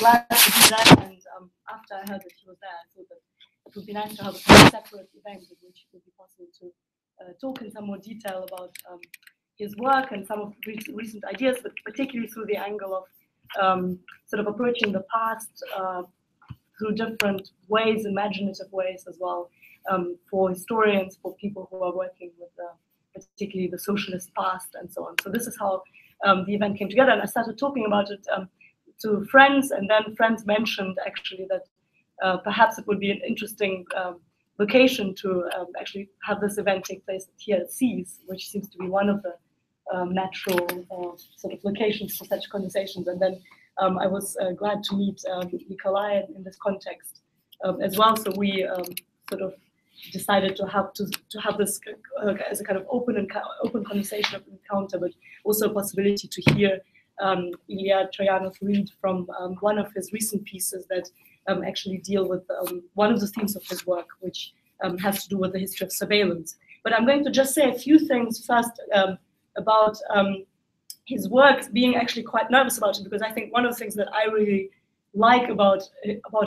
glad to do that, and after I heard that he was there, I thought that it would be nice to have a separate event in which it would be possible to talk in some more detail about his work and some of recent ideas, but particularly through the angle of sort of approaching the past through different ways, imaginative ways as well, for historians, for people who are working with particularly the socialist past and so on. So this is how the event came together, and I started talking about it to friends, and then friends mentioned actually that perhaps it would be an interesting location to actually have this event take place here at SSEES, which seems to be one of the natural sort of locations for such conversations. And then I was glad to meet Nikolay in this context as well. So we sort of decided to have this as a kind of open conversation of encounter, but also a possibility to hear Ilya Trojanov read from one of his recent pieces that actually deal with one of the themes of his work, which has to do with the history of surveillance. But I'm going to just say a few things first about his work, being actually quite nervous about it, because I think one of the things that I really like about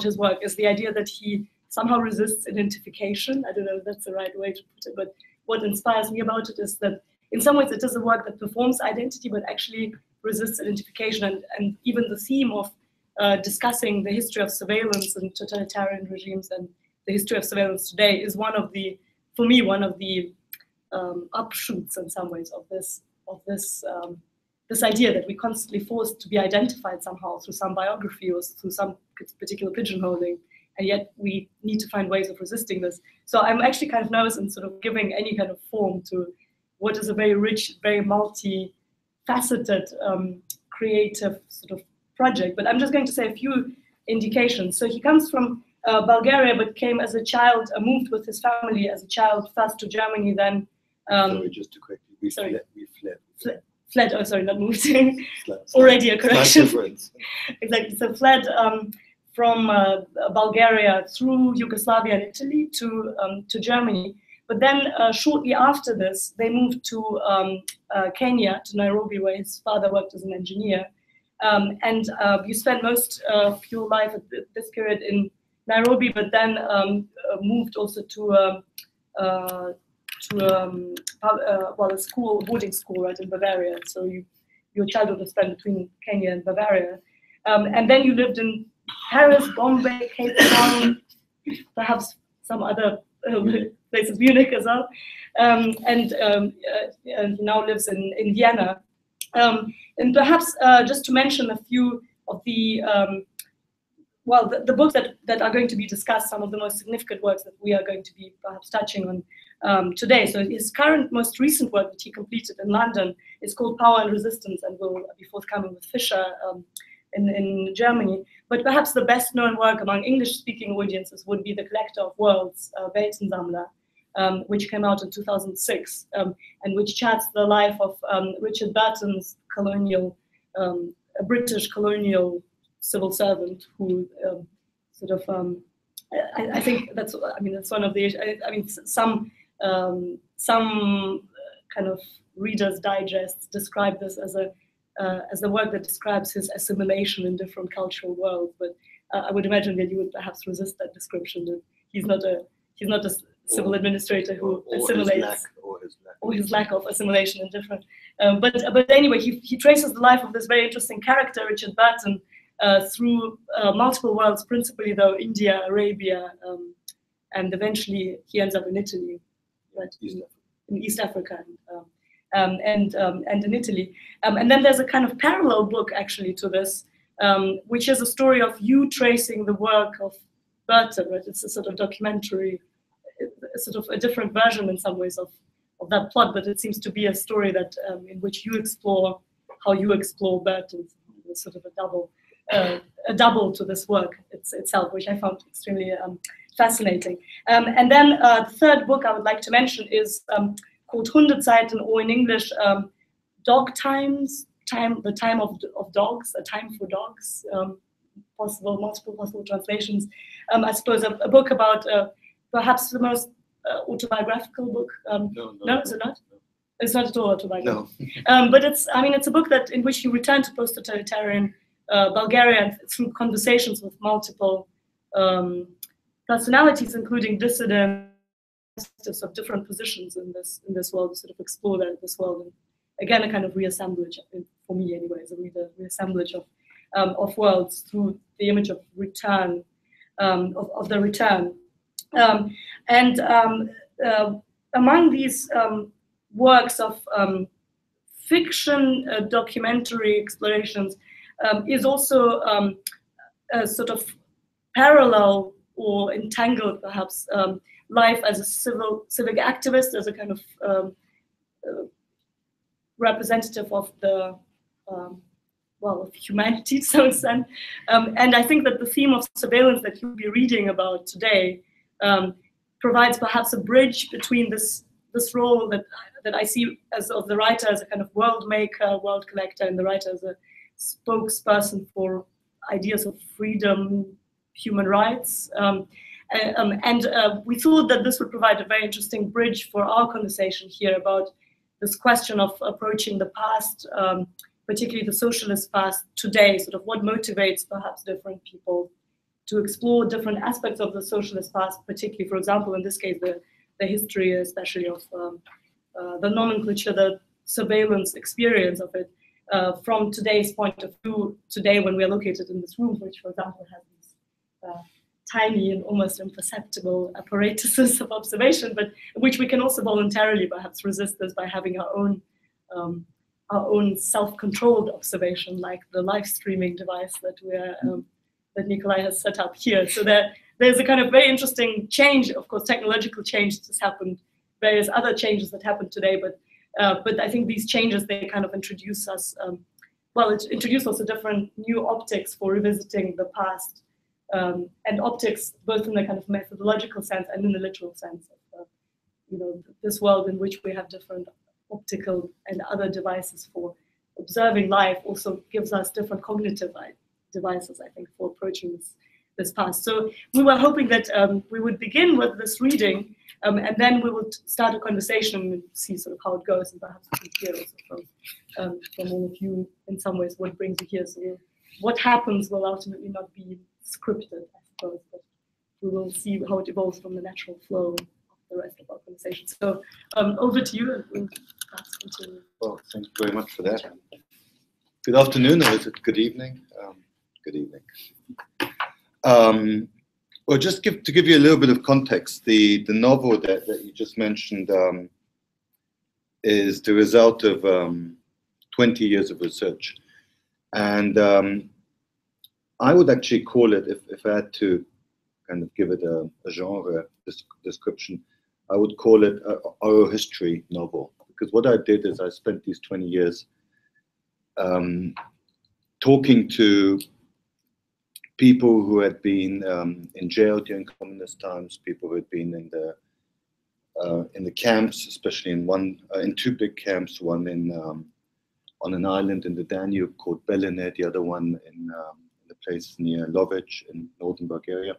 his work is the idea that he somehow resists identification. I don't know if that's the right way to put it, but what inspires me about it is that in some ways it is a work that performs identity, but actually resists identification, and even the theme of discussing the history of surveillance and totalitarian regimes and the history of surveillance today is one of the, for me, one of the upshoots in some ways of this idea that we're constantly forced to be identified somehow through some biography or through some particular pigeonholing, and yet we need to find ways of resisting this. So I'm actually kind of nervous in sort of giving any kind of form to what is a very rich, very multi-faceted, creative sort of project, but I'm just going to say a few indications. So he comes from Bulgaria, but came as a child, moved with his family as a child, first to Germany, then... sorry, just to correctly, we fled. Oh, sorry, not moved. Already a correction. Exactly, so fled from Bulgaria through Yugoslavia and Italy to Germany. But then shortly after this, they moved to Kenya, to Nairobi, where his father worked as an engineer. You spent most of your life at this period in Nairobi, but then moved also to a school, boarding school, right, in Bavaria. So your childhood was spent between Kenya and Bavaria, and then you lived in Paris, Bombay, Cape Town, perhaps some other places, Munich as well, and he now lives in Vienna. And perhaps just to mention a few of the, the books that are going to be discussed, some of the most significant works that we are going to be perhaps touching on today. So his current, most recent work that he completed in London is called Power and Resistance, and will be forthcoming with Fischer in Germany. But perhaps the best known work among English-speaking audiences would be The Collector of Worlds, Weltensammler, which came out in 2006, and which charts the life of Richard Burton's colonial, a British colonial civil servant who I think that's, that's one of the issues. Some kind of Reader's Digest describe this as the work that describes his assimilation in different cultural worlds. But I would imagine that you would perhaps resist that description. That he's not a civil administrator who assimilates, or his lack of assimilation and different. But anyway, he traces the life of this very interesting character, Richard Burton, through multiple worlds, principally though India, Arabia, and eventually he ends up in Italy, right? In East Africa, and in Italy. And then there's a kind of parallel book actually to this, which is a story of you tracing the work of Burton, right? It's a sort of documentary, sort of a different version in some ways of that plot, but it seems to be a story that in which you explore how you explore Burton, sort of a double to this work itself, which I found extremely fascinating. And then the third book I would like to mention is called Hundezeiten, or in English, Dog Times, the Time of Dogs, A Time for Dogs, multiple possible translations. I suppose a book about perhaps the most autobiographical book. No, is it not? No. It's not at all autobiographical. No. But it's, it's a book that in which you return to post-totalitarian Bulgaria through conversations with multiple personalities, including dissidents of different positions in this world, to sort of explore this world. And again, a kind of reassemblage, for me anyway, as a reader, reassemblage of worlds through the image of return, of the return. Among these works of fiction, documentary explorations, is also a sort of parallel or entangled, perhaps, life as a civic activist, as a kind of representative of the well, of humanity to some extent. And I think that the theme of surveillance that you'll be reading about today provides perhaps a bridge between this role that I see as of the writer as a kind of world maker, world collector, and the writer as a spokesperson for ideas of freedom, human rights. We thought that this would provide a very interesting bridge for our conversation here about this question of approaching the past, particularly the socialist past, today, sort of what motivates perhaps different people to explore different aspects of the socialist past, particularly, for example, in this case, the history, especially of the nomenclature, the surveillance experience of it, from today's point of view, today when we are located in this room, which, for example, has these tiny and almost imperceptible apparatuses of observation, but which we can also voluntarily perhaps resist this by having our own self-controlled observation, like the live streaming device that we're that Nikolay has set up here. So there's a kind of very interesting change, of course, technological change that's happened, various other changes that happened today, but I think these changes, they kind of introduce us, well, it introduced us to different new optics for revisiting the past, and optics both in the kind of methodological sense and in the literal sense of you know, this world in which we have different optical and other devices for observing life, also gives us different cognitive devices, I think, for approaching this past. So we were hoping that we would begin with this reading, and then we would start a conversation and see sort of how it goes, and perhaps we can hear also from all of you in some ways what brings you here. So what happens will ultimately not be scripted, I suppose, but we will see how it evolves from the natural flow of the rest of our conversation. So over to you, and we'll perhaps continue. Well, thank you very much for that. Good afternoon, or is it good evening? Good evening. Well, just to give you a little bit of context, the novel that you just mentioned is the result of 20 years of research. And I would actually call it, if I had to kind of give it a genre description, I would call it an oral history novel. Because what I did is I spent these 20 years talking to people who had been in jail during communist times, people who had been in the camps, especially in two big camps, one in on an island in the Danube called Belene, the other one in a place near Lovich in northern Bulgaria.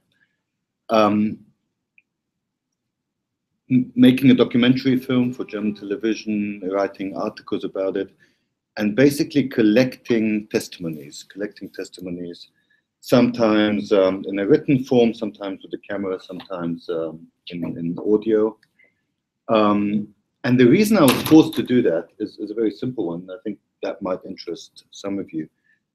Making a documentary film for German television, writing articles about it, and basically collecting testimonies. Sometimes in a written form, sometimes with a camera, sometimes in audio. And the reason I was forced to do that is a very simple one. I think that might interest some of you.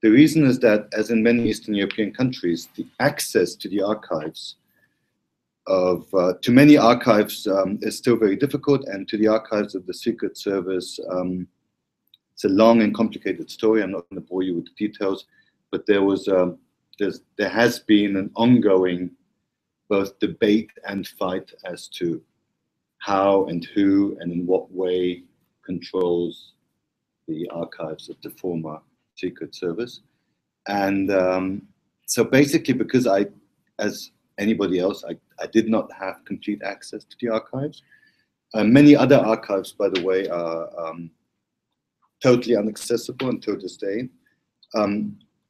The reason is that, as in many Eastern European countries, the access to the archives to many archives is still very difficult, and to the archives of the Secret Service, it's a long and complicated story. I'm not going to bore you with the details, but there has been an ongoing both debate and fight as to how and who and in what way controls the archives of the former Secret Service. And so basically, because I, as anybody else, I did not have complete access to the archives. Many other archives, by the way, are totally inaccessible until this day.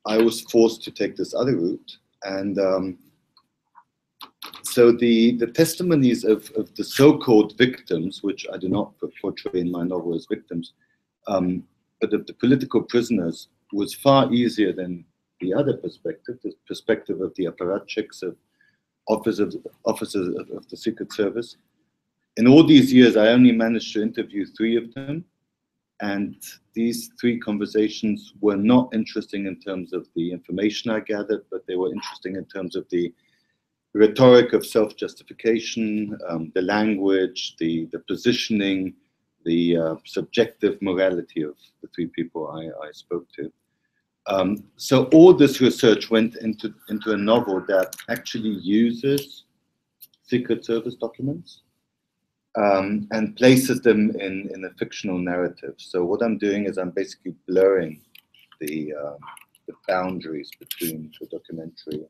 I was forced to take this other route, and so the testimonies of the so-called victims, which I do not portray in my novel as victims, but of the political prisoners, was far easier than the other perspective, the perspective of the apparatchiks, of officers of the Secret Service. In all these years, I only managed to interview 3 of them, and these 3 conversations were not interesting in terms of the information I gathered, but they were interesting in terms of the rhetoric of self-justification, the language, the positioning, the subjective morality of the 3 people I spoke to. So all this research went into a novel that actually uses Secret Service documents and places them in a fictional narrative. So what I'm doing is I'm basically blurring the boundaries between the documentary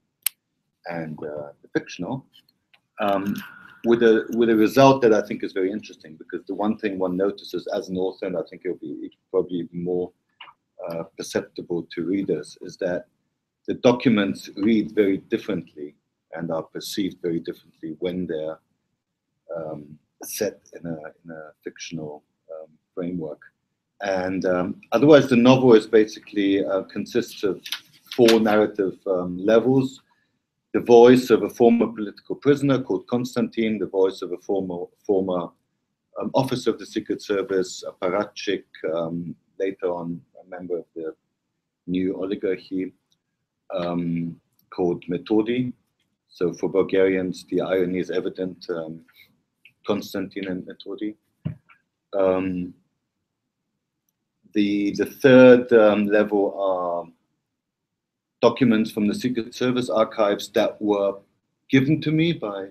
and the fictional, with a result that I think is very interesting, because the one thing one notices as an author, and I think it'll be probably more perceptible to readers, is that the documents read very differently and are perceived very differently when they're set in a fictional framework. And otherwise, the novel is basically consists of 4 narrative levels: the voice of a former political prisoner called Konstantin, the voice of a former officer of the Secret Service, apparatchik, later on a member of the new oligarchy called Metodi. So for Bulgarians, the irony is evident, Konstantin and Metodi. The third level are documents from the Secret Service archives that were given to me by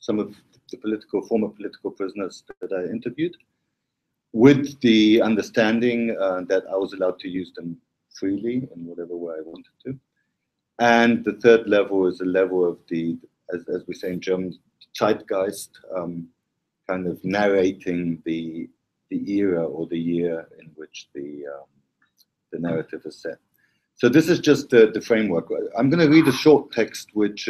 some of the former political prisoners that I interviewed, with the understanding that I was allowed to use them freely in whatever way I wanted to. And the third level is the level of the, as we say in German, Zeitgeist, kind of narrating the era or the year in which the narrative is set. So this is just the framework. I'm going to read a short text which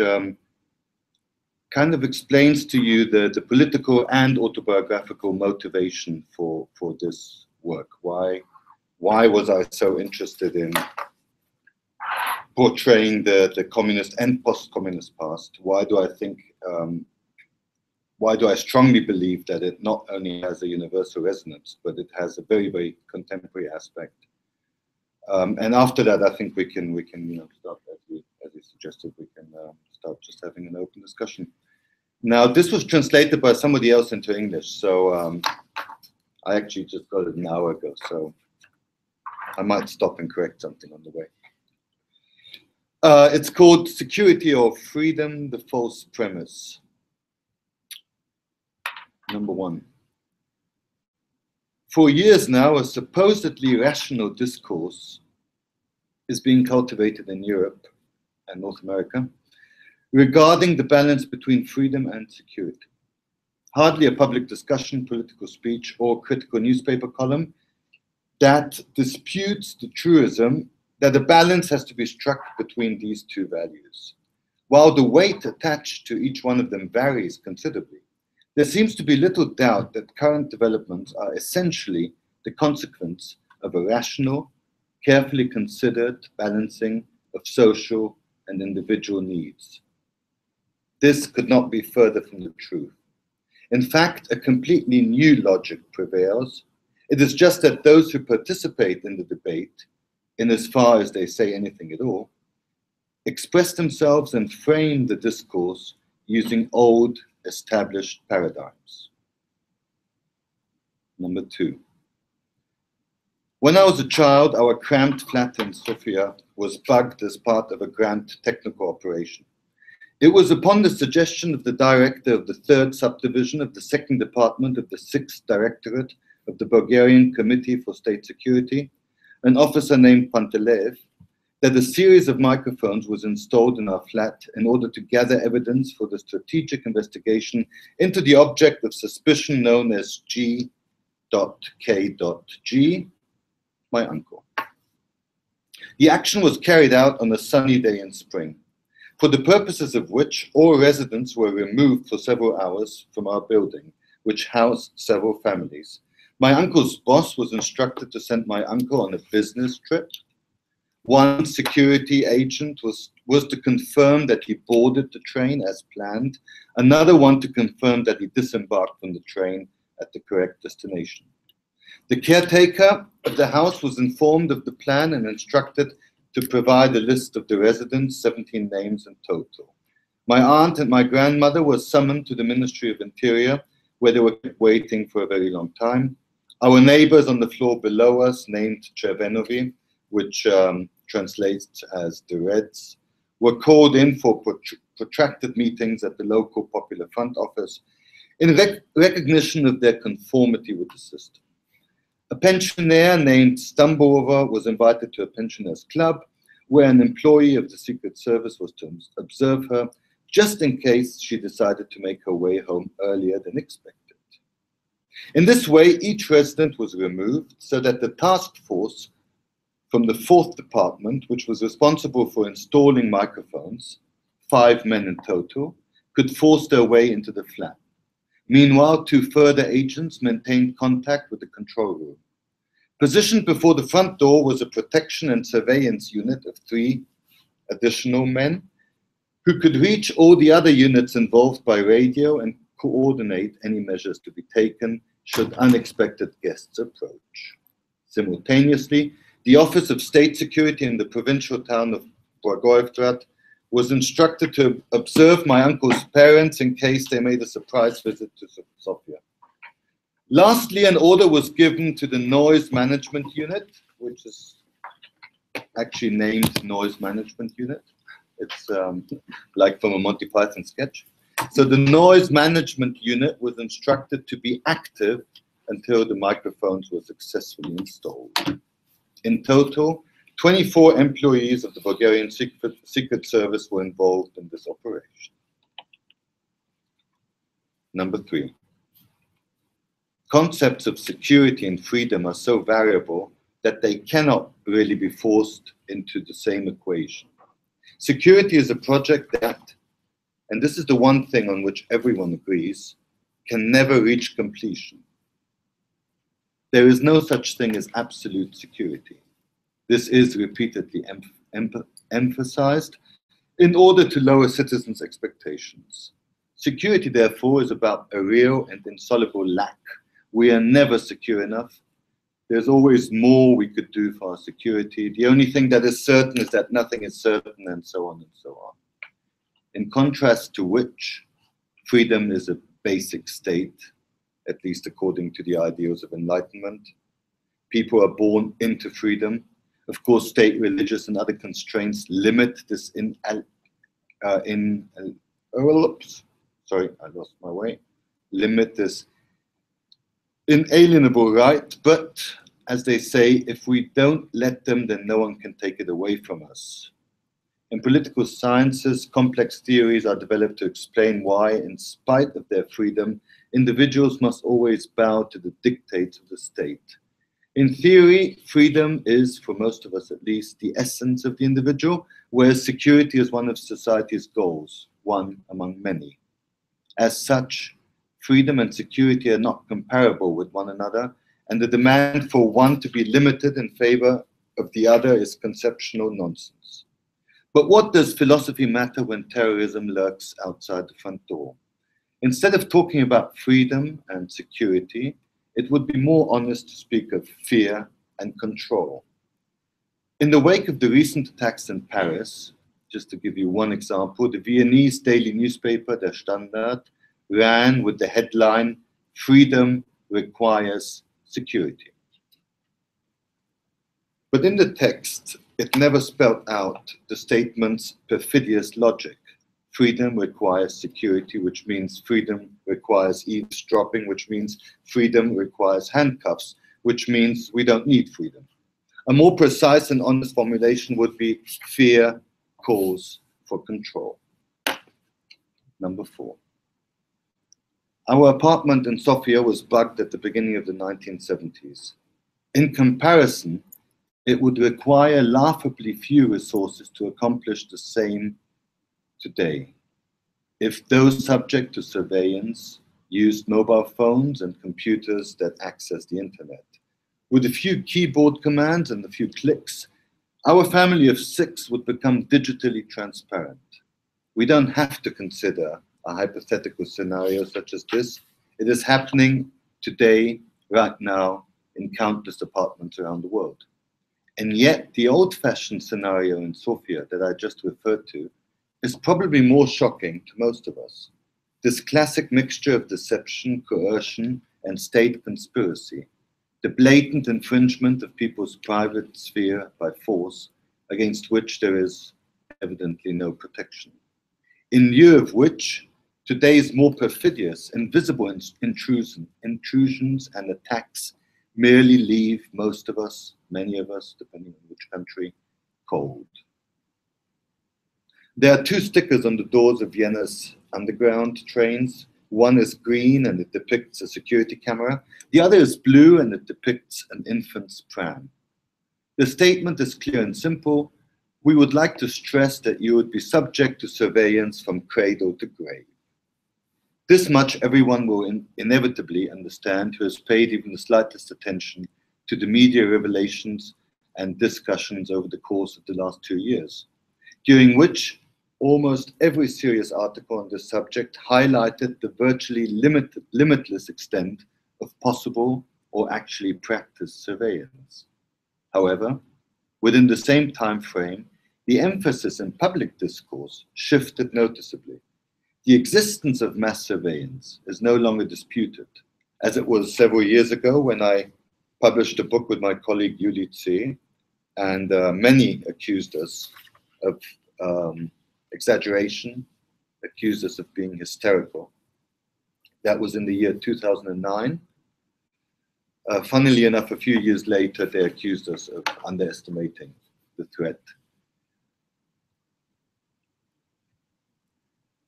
kind of explains to you the political and autobiographical motivation for this work. Why was I so interested in portraying the communist and post-communist past? Why do I think, why do I strongly believe that it not only has a universal resonance, but it has a very, very contemporary aspect? And after that, I think we can start, as you suggested, we can start just having an open discussion. Now, this was translated by somebody else into English, so I actually just got it an hour ago, so I might stop and correct something on the way. It's called Security or Freedom, the False Premise. Number 1. For years now, a supposedly rational discourse is being cultivated in Europe and North America regarding the balance between freedom and security. Hardly a public discussion, political speech, or critical newspaper column that disputes the truism that a balance has to be struck between these 2 values. While the weight attached to each one of them varies considerably, there seems to be little doubt that current developments are essentially the consequence of a rational, carefully considered balancing of social and individual needs. This could not be further from the truth. In fact, a completely new logic prevails. It is just that those who participate in the debate, in as far as they say anything at all, express themselves and frame the discourse using old, established paradigms. Number 2. When I was a child, our cramped flat in Sofia was bugged as part of a grand technical operation. It was upon the suggestion of the director of the 3rd subdivision of the 2nd department of the 6th directorate of the Bulgarian Committee for State Security, an officer named Pantelev, that a series of microphones was installed in our flat in order to gather evidence for the strategic investigation into the object of suspicion known as G.K.G., my uncle. The action was carried out on a sunny day in spring, for the purposes of which all residents were removed for several hours from our building, which housed several families. My uncle's boss was instructed to send my uncle on a business trip One security agent was to confirm that he boarded the train as planned, another one to confirm that he disembarked from the train at the correct destination. The caretaker of the house was informed of the plan and instructed to provide a list of the residents, 17 names in total. My aunt and my grandmother were summoned to the Ministry of Interior, where they were waiting for a very long time. Our neighbors on the floor below us, named Chervenovi, which translates as the Reds, were called in for protracted meetings at the local Popular Front office in recognition of their conformity with the system. A pensioner named Stambova was invited to a pensioners' club where an employee of the Secret Service was to observe her, just in case she decided to make her way home earlier than expected. In this way, each resident was removed so that the task force from the 4th department, which was responsible for installing microphones, 5 men in total, could force their way into the flat. Meanwhile, 2 further agents maintained contact with the control room. Positioned before the front door was a protection and surveillance unit of 3 additional men who could reach all the other units involved by radio and coordinate any measures to be taken should unexpected guests approach. Simultaneously, the Office of State Security in the provincial town of Bragoyevgrad was instructed to observe my uncle's parents in case they made a surprise visit to Sofia. Lastly, an order was given to the Noise Management Unit, which is actually named Noise Management Unit. It's like from a Monty Python sketch. So the Noise Management Unit was instructed to be active until the microphones were successfully installed. In total, 24 employees of the Bulgarian Secret Service were involved in this operation. Number 3. Concepts of security and freedom are so variable that they cannot really be forced into the same equation. Security is a project that, and this is the one thing on which everyone agrees, can never reach completion. There is no such thing as absolute security. This is repeatedly emphasized in order to lower citizens' expectations. Security, therefore, is about a real and insoluble lack. We are never secure enough. There's always more we could do for our security. The only thing that is certain is that nothing is certain, and so on and so on. In contrast to which, freedom is a basic state, at least according to the ideals of enlightenment. People are born into freedom. Of course, state, religious, and other constraints limit this inalienable right, but as they say, if we don't let them, then no one can take it away from us. In political sciences, complex theories are developed to explain why, in spite of their freedom, individuals must always bow to the dictates of the state. In theory, freedom is, for most of us at least, the essence of the individual, whereas security is one of society's goals, one among many. As such, freedom and security are not comparable with one another, and the demand for one to be limited in favor of the other is conceptual nonsense. But what does philosophy matter when terrorism lurks outside the front door? Instead of talking about freedom and security, it would be more honest to speak of fear and control. In the wake of the recent attacks in Paris, just to give you one example, the Viennese daily newspaper, Der Standard, ran with the headline, "Freedom requires security." But in the text, it never spelled out the statement's perfidious logic. Freedom requires security, which means freedom requires eavesdropping, which means freedom requires handcuffs, which means we don't need freedom. A more precise and honest formulation would be fear calls for control. Number 4. Our apartment in Sofia was bugged at the beginning of the 1970s. In comparison, it would require laughably few resources to accomplish the same today. If those subject to surveillance used mobile phones and computers that access the internet, with a few keyboard commands and a few clicks, Our family of six would become digitally transparent. We don't have to consider a hypothetical scenario such as this. It is happening today, right now, in countless apartments around the world. And yet, the old-fashioned scenario in Sofia that I just referred to is probably more shocking to most of us. This classic mixture of deception, coercion, and state conspiracy, the blatant infringement of people's private sphere by force, against which there is evidently no protection. In lieu of which, today's more perfidious, invisible intrusions and attacks merely leave most of us, many of us, depending on which country, cold. There are two stickers on the doors of Vienna's underground trains. One is green and it depicts a security camera. The other is blue and it depicts an infant's pram. The statement is clear and simple. We would like to stress that you would be subject to surveillance from cradle to grave. This much everyone will inevitably understand who has paid even the slightest attention to the media revelations and discussions over the course of the last 2 years, during which almost every serious article on this subject highlighted the virtually limitless extent of possible or actually practiced surveillance. However, within the same time frame, the emphasis in public discourse shifted noticeably. The existence of mass surveillance is no longer disputed, as it was several years ago when I published a book with my colleague Yuli C., and many accused us of exaggeration, accused us of being hysterical. That was in the year 2009. Funnily enough, a few years later, they accused us of underestimating the threat.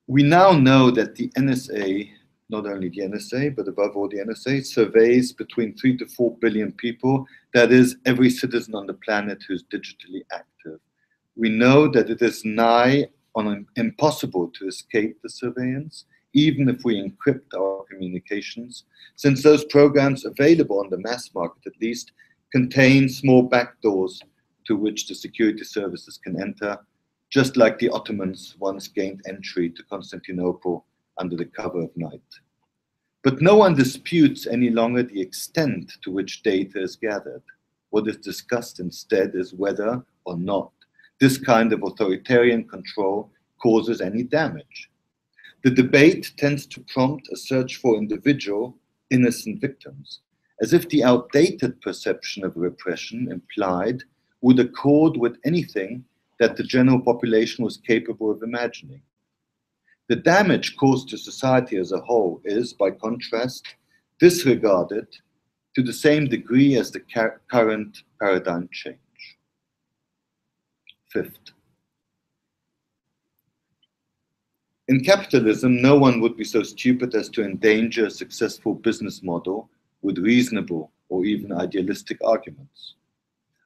We now know that the NSA, not only the NSA, but above all the NSA, surveys between 3 to 4 billion people, that is, every citizen on the planet who's digitally active. We know that it is nigh on impossible to escape the surveillance, even if we encrypt our communications, since those programs available on the mass market, at least, contain small backdoors to which the security services can enter, just like the Ottomans once gained entry to Constantinople under the cover of night. But no one disputes any longer the extent to which data is gathered. What is discussed instead is whether or not this kind of authoritarian control causes any damage. The debate tends to prompt a search for individual, innocent victims, as if the outdated perception of repression implied would accord with anything that the general population was capable of imagining. The damage caused to society as a whole is, by contrast, disregarded to the same degree as the current paradigm change. Fifth, in capitalism, no one would be so stupid as to endanger a successful business model with reasonable or even idealistic arguments.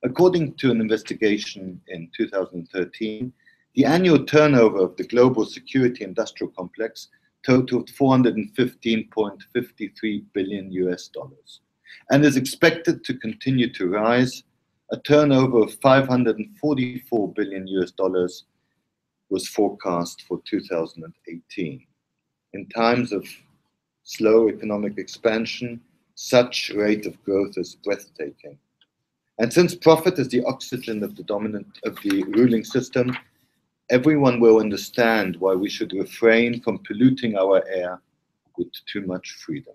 According to an investigation in 2013, the annual turnover of the global security industrial complex totaled $415.53 billion and is expected to continue to rise. A turnover of $544 billion was forecast for 2018. In times of slow economic expansion, such rate of growth is breathtaking. And since profit is the oxygen of the ruling system, everyone will understand why we should refrain from polluting our air with too much freedom.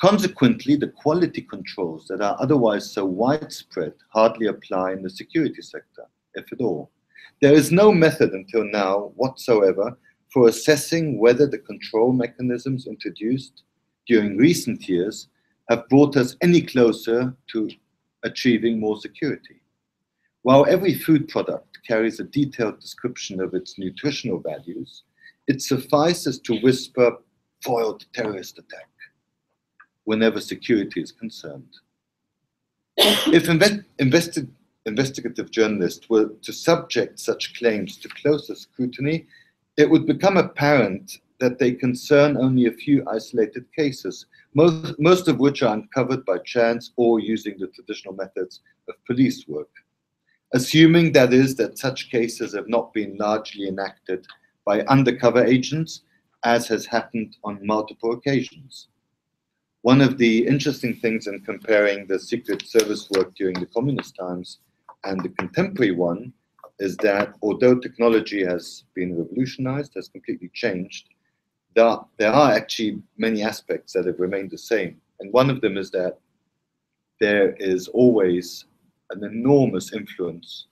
Consequently, the quality controls that are otherwise so widespread hardly apply in the security sector, if at all. There is no method until now whatsoever for assessing whether the control mechanisms introduced during recent years have brought us any closer to achieving more security. While every food product carries a detailed description of its nutritional values, it suffices to whisper foiled terrorist attack whenever security is concerned. If investigative journalists were to subject such claims to closer scrutiny, it would become apparent that they concern only a few isolated cases, most of which are uncovered by chance or using the traditional methods of police work. assuming, that is, that such cases have not been largely enacted by undercover agents, as has happened on multiple occasions. One of the interesting things in comparing the Secret Service work during the communist times and the contemporary one is that although technology has been revolutionized, has completely changed, there are actually many aspects that have remained the same. And one of them is that there is always an enormous influence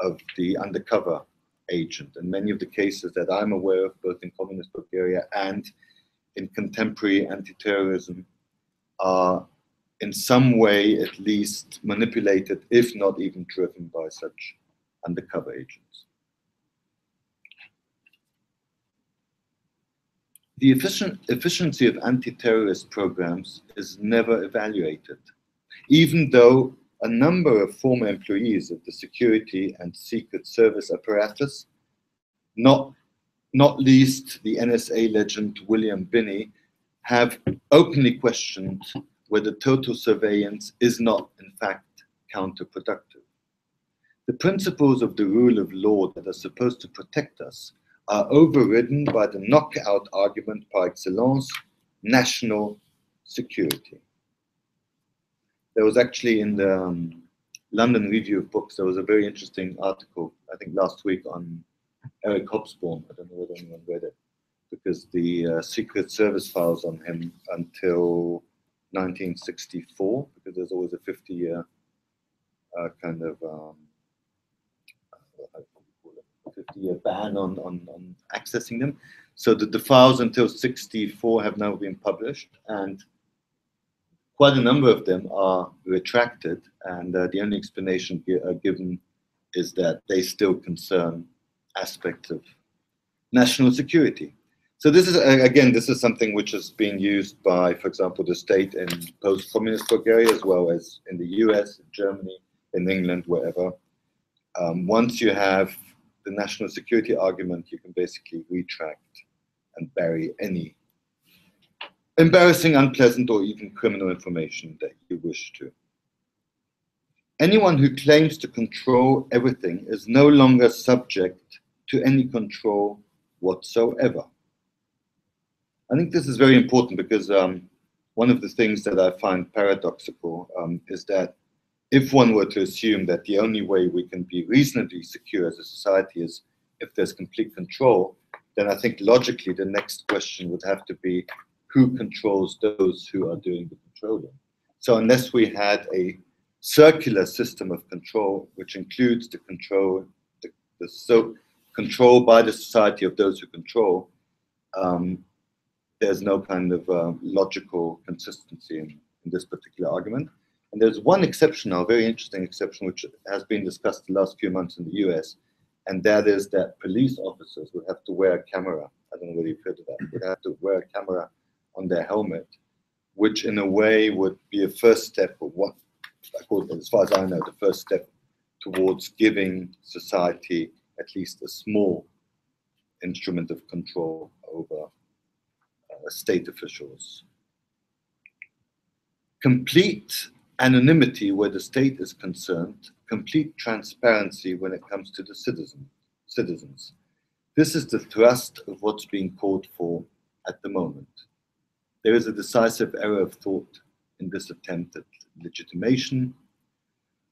of the undercover agent. And many of the cases that I'm aware of, both in communist Bulgaria and in contemporary anti-terrorism, are in some way at least manipulated, if not even driven by such undercover agents. The efficiency of anti-terrorist programs is never evaluated, even though a number of former employees of the security and secret service apparatus, not least the NSA legend William Binney, have openly questioned whether total surveillance is not, in fact, counterproductive. The principles of the rule of law that are supposed to protect us are overridden by the knockout argument par excellence, national security. There was actually in the London Review of Books, there was a very interesting article, I think last week, on Eric Hobsbawm. I don't know whether anyone read it, because the Secret Service files on him until 1964, because there's always a 50-year kind of 50-year ban on accessing them. So that the files until 64 have now been published, and quite a number of them are retracted, and the only explanation given is that they still concern aspects of national security. So this is, again, this is something which is being used by, for example, the state in post-communist Bulgaria, as well as in the US, in Germany, in England, wherever. Once you have the national security argument, you can basically retract and bury any embarrassing, unpleasant, or even criminal information that you wish to. Anyone who claims to control everything is no longer subject to any control whatsoever. I think this is very important, because one of the things that I find paradoxical is that if one were to assume that the only way we can be reasonably secure as a society is if there's complete control, then I think logically the next question would have to be, who controls those who are doing the controlling? So unless we had a circular system of control, which includes the control, control by the society of those who control, there's no kind of logical consistency in this particular argument. And there's one exception now, a very interesting exception, which has been discussed the last few months in the US, and that is that police officers would have to wear a camera. I don't know whether you've heard of that. Would have to wear a camera on their helmet, which in a way would be a first step of what I call, as far as I know, the first step towards giving society at least a small instrument of control over state officials. Complete anonymity where the state is concerned, complete transparency when it comes to the citizens. This is the thrust of what's being called for at the moment. There is a decisive error of thought in this attempt at legitimation.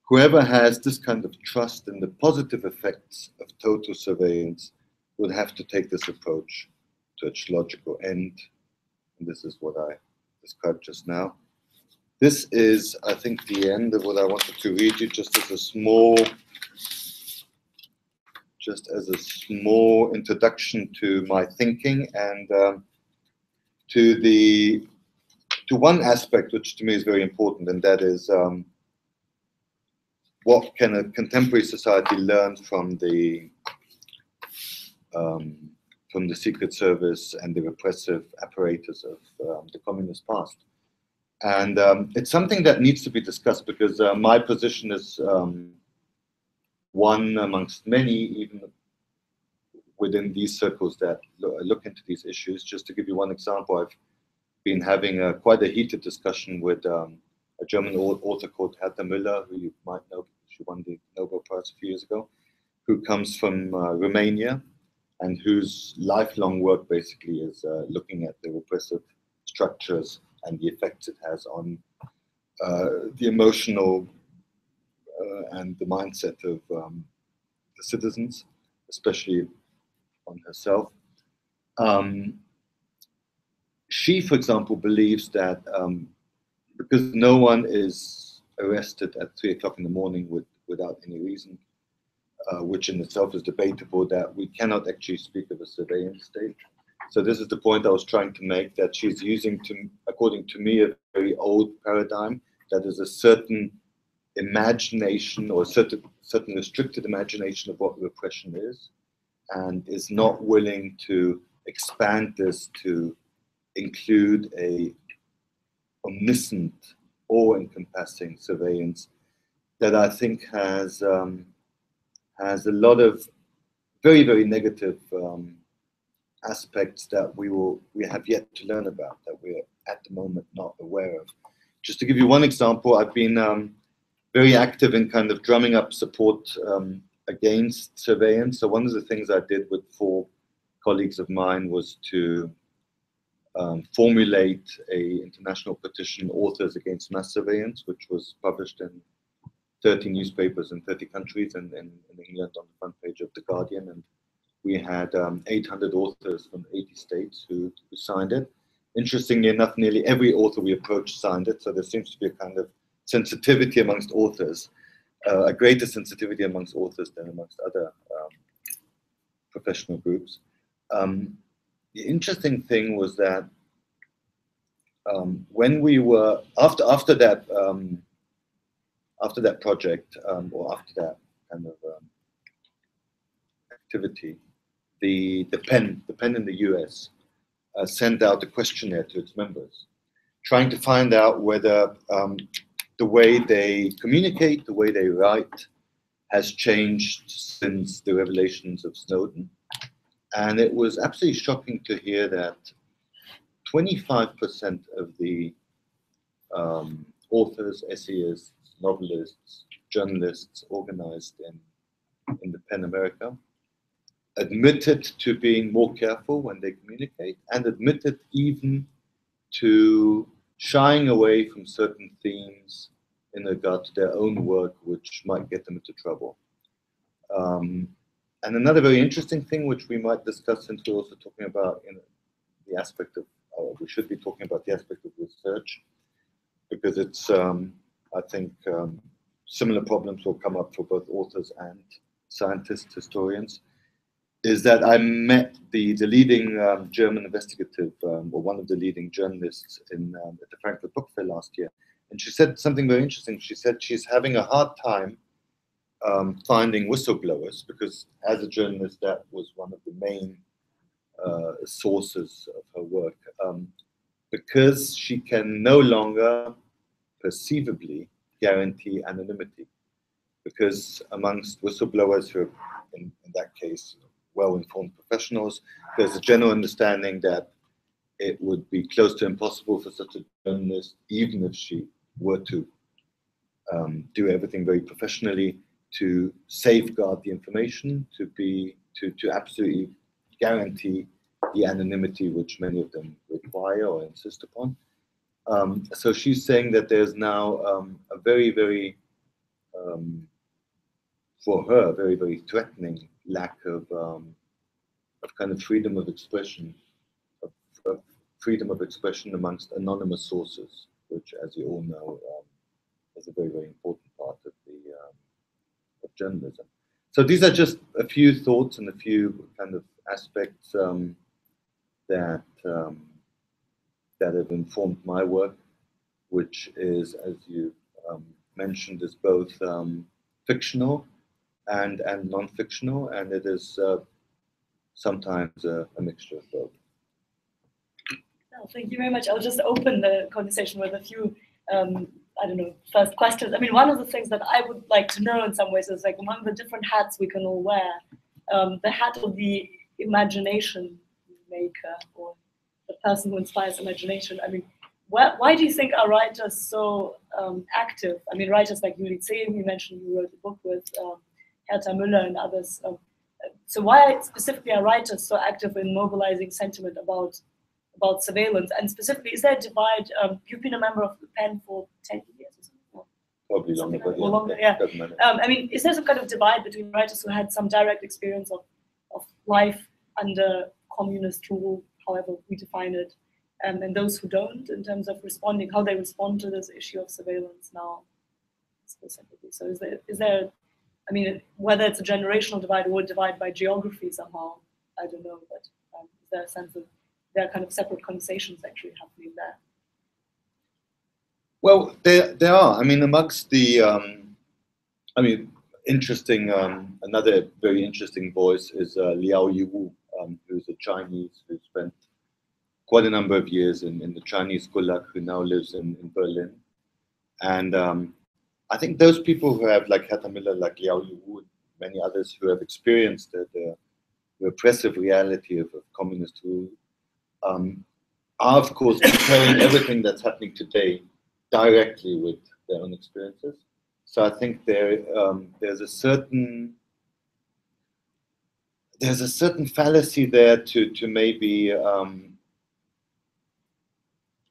Whoever has this kind of trust in the positive effects of total surveillance would have to take this approach to its logical end. And this is what I described just now. This is, I think, the end of what I wanted to read you, just as a small, introduction to my thinking, and to one aspect which to me is very important, and that is what can a contemporary society learn from the Secret Service and the repressive apparatus of the communist past. And it's something that needs to be discussed, because my position is one amongst many, even within these circles that look into these issues. Just to give you one example, I've been having quite a heated discussion with a German author called Herta Müller, who you might know. she won the Nobel Prize a few years ago, who comes from Romania and whose lifelong work basically is looking at the repressive structures and the effects it has on the emotional and the mindset of the citizens, especially on herself. She, for example, believes that because no one is arrested at 3 o'clock in the morning without any reason, which in itself is debatable, that we cannot actually speak of a surveillance state. So this is the point I was trying to make, that she's using, according to me, a very old paradigm that is a certain imagination or a certain restricted imagination of what repression is, and is not willing to expand this to include a omniscient, all-encompassing surveillance that I think has a lot of very, very negative aspects that we have yet to learn about, that we're at the moment not aware of. Just to give you one example, I've been very active in kind of drumming up support against surveillance. So one of the things I did with 4 colleagues of mine was to formulate an international petition, Authors Against Mass Surveillance, which was published in 30 newspapers in 30 countries and in England on the front page of The Guardian. And we had 800 authors from 80 states who signed it. Interestingly enough, nearly every author we approached signed it. So there seems to be a kind of sensitivity amongst authors, a greater sensitivity amongst authors than amongst other professional groups. The interesting thing was that when we were after that project or after that kind of activity, the Pen in the US sent out a questionnaire to its members, trying to find out whether the way they communicate, the way they write, has changed since the revelations of Snowden. And it was absolutely shocking to hear that 25% of the authors, essayists, novelists, journalists organized in the Pen America admitted to being more careful when they communicate, and admitted even to shying away from certain themes in regard to their own work, which might get them into trouble. And another very interesting thing, which we might discuss, since we're also talking about the aspect of, or we should be talking about the aspect of research, because it's, I think, similar problems will come up for both authors and scientists, historians, is that I met the leading German investigative, or one of the leading journalists in, at the Frankfurt Book Fair last year. And she said something very interesting. She said she's having a hard time finding whistleblowers, because as a journalist, that was one of the main sources of her work, because she can no longer perceivably guarantee anonymity, because amongst whistleblowers who are, in that case, well-informed professionals, there's a general understanding that it would be close to impossible for such a journalist, even if she were to do everything very professionally, to safeguard the information, to absolutely guarantee the anonymity which many of them require or insist upon. So she's saying that there's now a very, very, for her, very, very threatening lack of kind of freedom of expression, of freedom of expression amongst anonymous sources, which, as you all know, is a very, very important part of the of journalism. So these are just a few thoughts and a few kind of aspects that have informed my work, which is, as you mentioned, is both fictional and non-fictional, and it is sometimes a mixture of both. Well, thank you very much. I'll just open the conversation with a few, I don't know, first questions. I mean, one of the things that I would like to know in some ways is, like, among the different hats we can all wear, the hat of the imagination maker, or the person who inspires imagination. I mean, Why do you think are writers so active? I mean, writers like Yuli C., you mentioned you wrote a book with Herta Müller and others. So why specifically are writers so active in mobilizing sentiment about surveillance? And specifically, is there a divide? You've been a member of the PEN for 10 years or something? Or probably something longer, yeah. I mean, is there some kind of divide between writers who had some direct experience of life under communist rule, however we define it, and those who don't, in terms of responding, how they respond to this issue of surveillance now specifically? So is there, I mean, whether it's a generational divide or a divide by geography somehow, I don't know, but is there a sense of there are kind of separate conversations actually happening there? Well, there are. I mean, amongst the, I mean, interesting, another very interesting voice is Liao Yiwu, who's a Chinese who spent quite a number of years in the Chinese Gulag, who now lives in Berlin. And I think those people who have, like Herta Müller, like Liao Yiwu, many others who have experienced the repressive reality of communist rule, are, of course, comparing everything that's happening today directly with their own experiences. So I think there's a certain fallacy there to maybe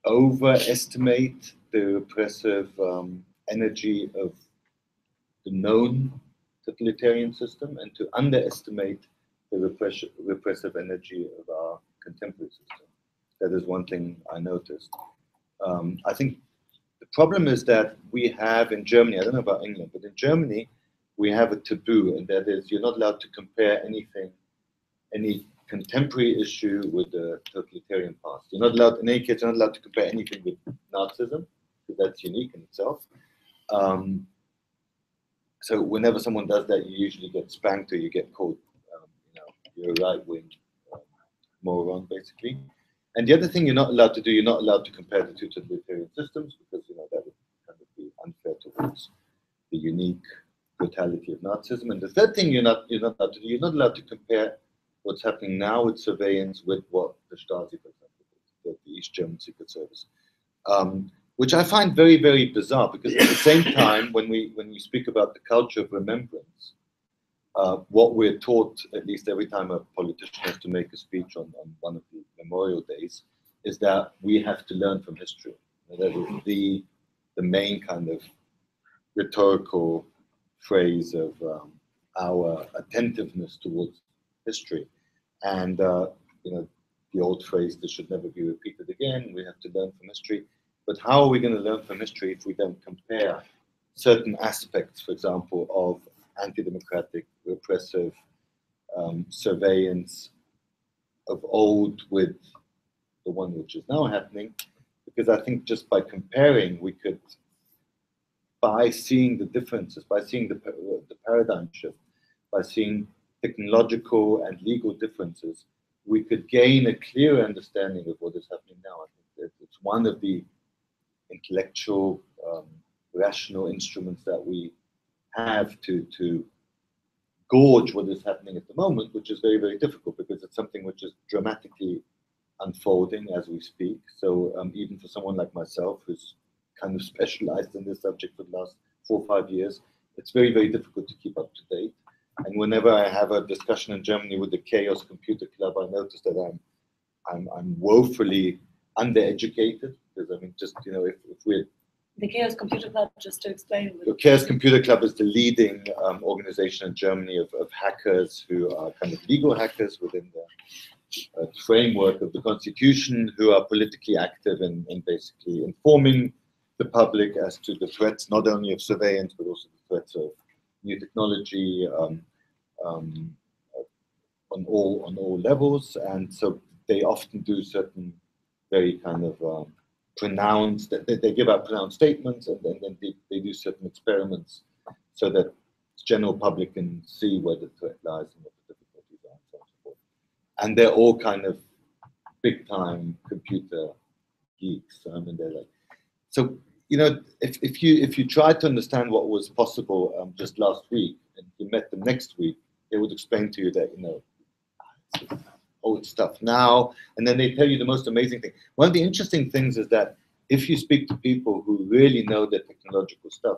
overestimate the repressive energy of the known totalitarian system and to underestimate the repressive energy of our contemporary system. That is one thing I noticed. I think the problem is that we have in Germany, I don't know about England, but in Germany, we have a taboo, and that is you're not allowed to compare anything, any contemporary issue with the totalitarian past. You're not allowed, in any case, you're not allowed to compare anything with Nazism, because that's unique in itself. So whenever someone does that, you usually get spanked or you get called, you know, you're a right-wing moron, basically. And the other thing you're not allowed to do, you're not allowed to compare the two totalitarian systems, because, you know, that would kind of be unfair towards the unique brutality of Nazism. And the third thing you're not allowed to do, you're not allowed to compare what's happening now with surveillance with what the Stasi, for example, did, the East German Secret Service, which I find very, very bizarre, because at the same time, when we speak about the culture of remembrance, what we're taught, at least every time a politician has to make a speech on one of the memorial days, is that we have to learn from history. And that is the main kind of rhetorical phrase of our attentiveness towards history. And you know, the old phrase, this should never be repeated again, we have to learn from history. But how are we going to learn from history if we don't compare certain aspects, for example, of anti-democratic, repressive surveillance of old with the one which is now happening? Because I think just by comparing, we could, by seeing the differences, by seeing the paradigm shift, by seeing technological and legal differences, we could gain a clearer understanding of what is happening now. I think that it's one of the intellectual, rational instruments that we have to gauge what is happening at the moment, which is very, very difficult, because it's something which is dramatically unfolding as we speak. So even for someone like myself, who's kind of specialized in this subject for the last 4 or 5 years, it's very, very difficult to keep up to date. And whenever I have a discussion in Germany with the Chaos Computer Club, I notice that I'm woefully undereducated, because I mean, just, you know, if we're... The Chaos Computer Club, just to explain. The Chaos Computer Club is the leading organization in Germany of hackers who are kind of legal hackers within the framework of the Constitution, who are politically active in basically informing the public as to the threats, not only of surveillance, but also the threats of new technology on all levels. And so they often do certain very kind of... pronounced, they give out pronounced statements, and then they do certain experiments so that the general public can see where the threat lies and what the difficulties are, and so on and so forth. And they're all kind of big time computer geeks. I mean, they're like, so, you know, if you try to understand what was possible just last week, and you met them next week, they would explain to you that, you know, old stuff now, and then they tell you the most amazing thing. One of the interesting things is that if you speak to people who really know their technological stuff,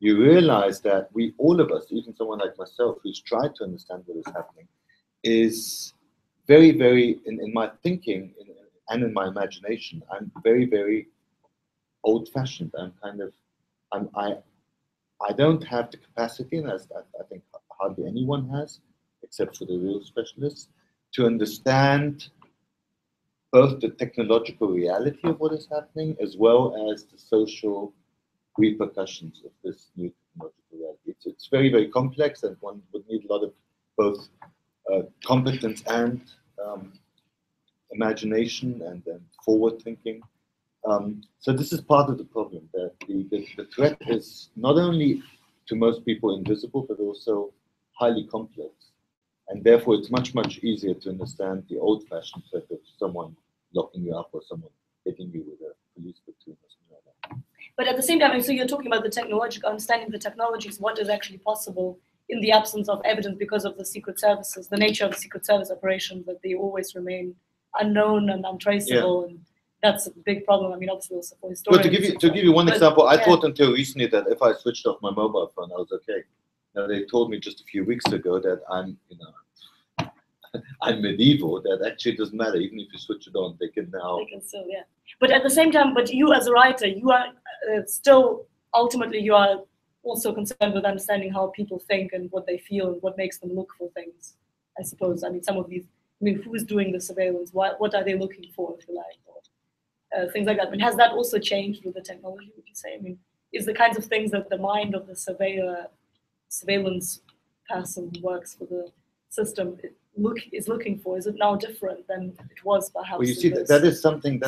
you realize that we, all of us, even someone like myself who's tried to understand what is happening, is very, very, in my thinking and in my imagination, I'm very, very old-fashioned. I'm kind of, I don't have the capacity, and as I think hardly anyone has, except for the real specialists, to understand both the technological reality of what is happening as well as the social repercussions of this new technological reality. It's very, very complex, and one would need a lot of both competence and imagination and forward thinking. So this is part of the problem, that the threat is not only to most people invisible, but also highly complex. And therefore, it's much, much easier to understand the old-fashioned threat of someone locking you up or someone hitting you with a police platoon or something like that. But at the same time, so you're talking about the technological, understanding the technologies, what is actually possible in the absence of evidence because of the secret services, the nature of the secret service operations, that they always remain unknown and untraceable. Yeah. And that's a big problem. I mean, obviously, also for historians. But to give you one example, I thought until recently that if I switched off my mobile phone, I was okay. Now, they told me just a few weeks ago that I'm, you know, I'm medieval. That actually doesn't matter. Even if you switch it on, they can now. They can still, yeah. But at the same time, but you as a writer, you are still ultimately you are also concerned with understanding how people think and what they feel and what makes them look for things. I suppose. I mean, some of these. I mean, who is doing the surveillance? What are they looking for, if you like, or things like that? But has that also changed with the technology? Would you say? I mean, is the kinds of things that the mind of the surveillance person works for the system is looking for, is it now different than it was perhaps? Well, you see, that is something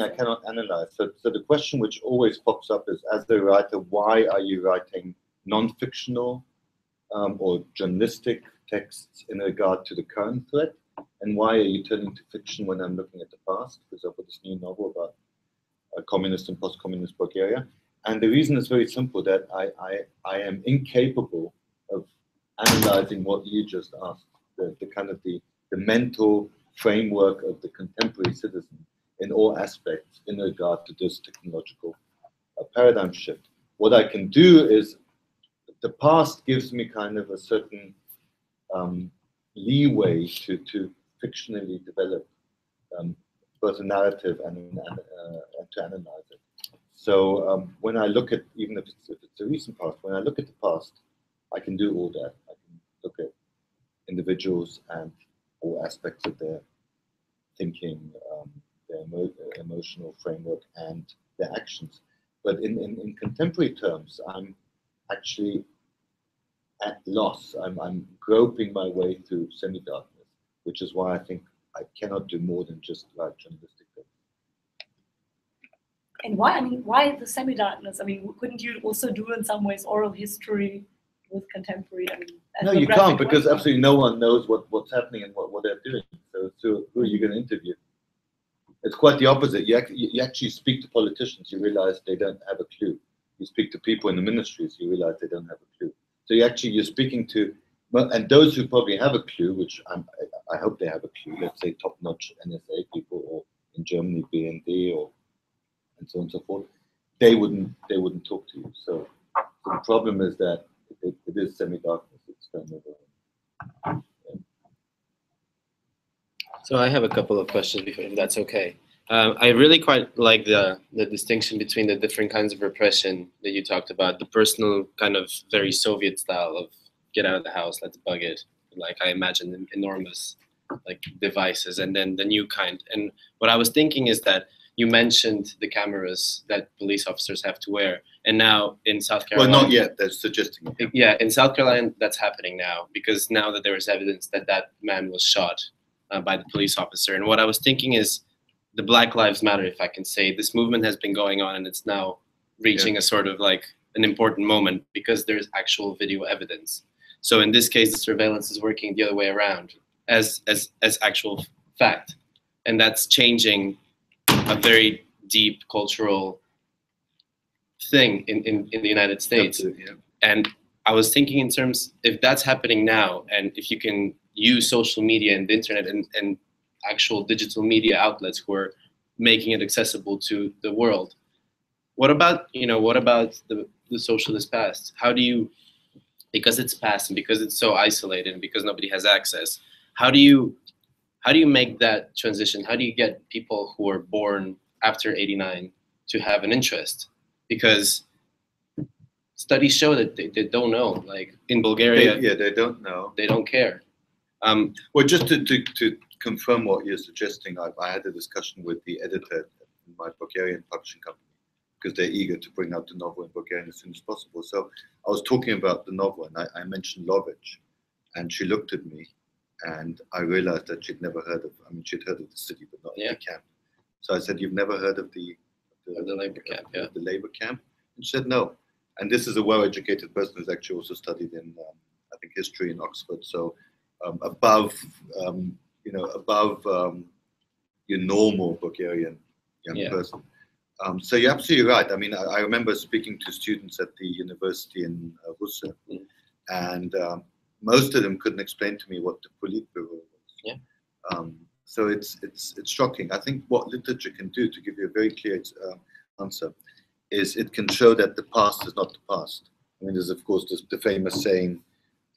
I cannot analyze. So the question which always pops up is, as a writer, why are you writing non-fictional or journalistic texts in regard to the current threat, and why are you turning to fiction when I'm looking at the past? For example, this new novel about communist and post-communist Bulgaria. And the reason is very simple, that I am incapable of analyzing what you just asked, the mental framework of the contemporary citizen in all aspects in regard to this technological paradigm shift. What I can do is, the past gives me kind of a certain leeway to fictionally develop both a narrative and to analyze it. So when I look at, even if it's a recent past, when I look at the past, I can do all that. I can look at individuals and all aspects of their thinking, their emotional framework, and their actions. But in contemporary terms, I'm actually at loss. I'm groping my way through semi-darkness, which is why I think I cannot do more than just write journalistic. And why? I mean, why the semi-darkness? I mean, couldn't you also do in some ways oral history with contemporary? I mean, no, you can't, because absolutely no one knows what's happening and what they're doing. So who are you going to interview? It's quite the opposite. You actually speak to politicians, you realize they don't have a clue. You speak to people in the ministries, you realize they don't have a clue. So you're speaking to, and those who probably have a clue, which I hope they have a clue, let's say top-notch NSA people, or in Germany, BND, or and so on and so forth, they wouldn't talk to you. So the problem is that it is semi-darkness. It's kind of yeah. So I have a couple of questions, if that's okay. I really quite like the distinction between the different kinds of repression that you talked about, the personal kind of very Soviet style of get out of the house, let's bug it. Like I imagine enormous like devices, and then the new kind. And what I was thinking is that you mentioned the cameras that police officers have to wear, and now in South Carolina... Well, not yet, they're suggesting it. Yeah, in South Carolina, that's happening now, because now that there is evidence that that man was shot by the police officer. And what I was thinking is the Black Lives Matter, if I can say, this movement has been going on, and it's now reaching a sort of like an important moment, because there's actual video evidence. So in this case, the surveillance is working the other way around, as actual fact. And that's changing a very deep cultural thing in the United States. Absolutely, yeah. And I was thinking in terms, if that's happening now, and if you can use social media and the internet and actual digital media outlets who are making it accessible to the world. What about, you know, what about the socialist past? How do you, because it's past and because it's so isolated and because nobody has access, how do you make that transition? How do you get people who were born after '89 to have an interest? Because studies show that they don't know, like in Bulgaria. They don't know. They don't care. Well, just to confirm what you're suggesting, I had a discussion with the editor in my Bulgarian publishing company, because they're eager to bring out the novel in Bulgarian as soon as possible. So I was talking about the novel, and I mentioned Lovich, and she looked at me, and I realized that she'd never heard of, I mean, she'd heard of the city, but not the camp. So I said, you've never heard of the labor camp? Yeah. The labor camp? And she said, no. And this is a well-educated person who's actually also studied in, I think, history in Oxford. So above your normal Bulgarian young person. So you're absolutely right. I mean, I remember speaking to students at the university in Russia, and most of them couldn't explain to me what the Politburo was. Yeah. So it's shocking. I think what literature can do, to give you a very clear answer, is it can show that the past is not the past. I mean, there's, of course, the famous saying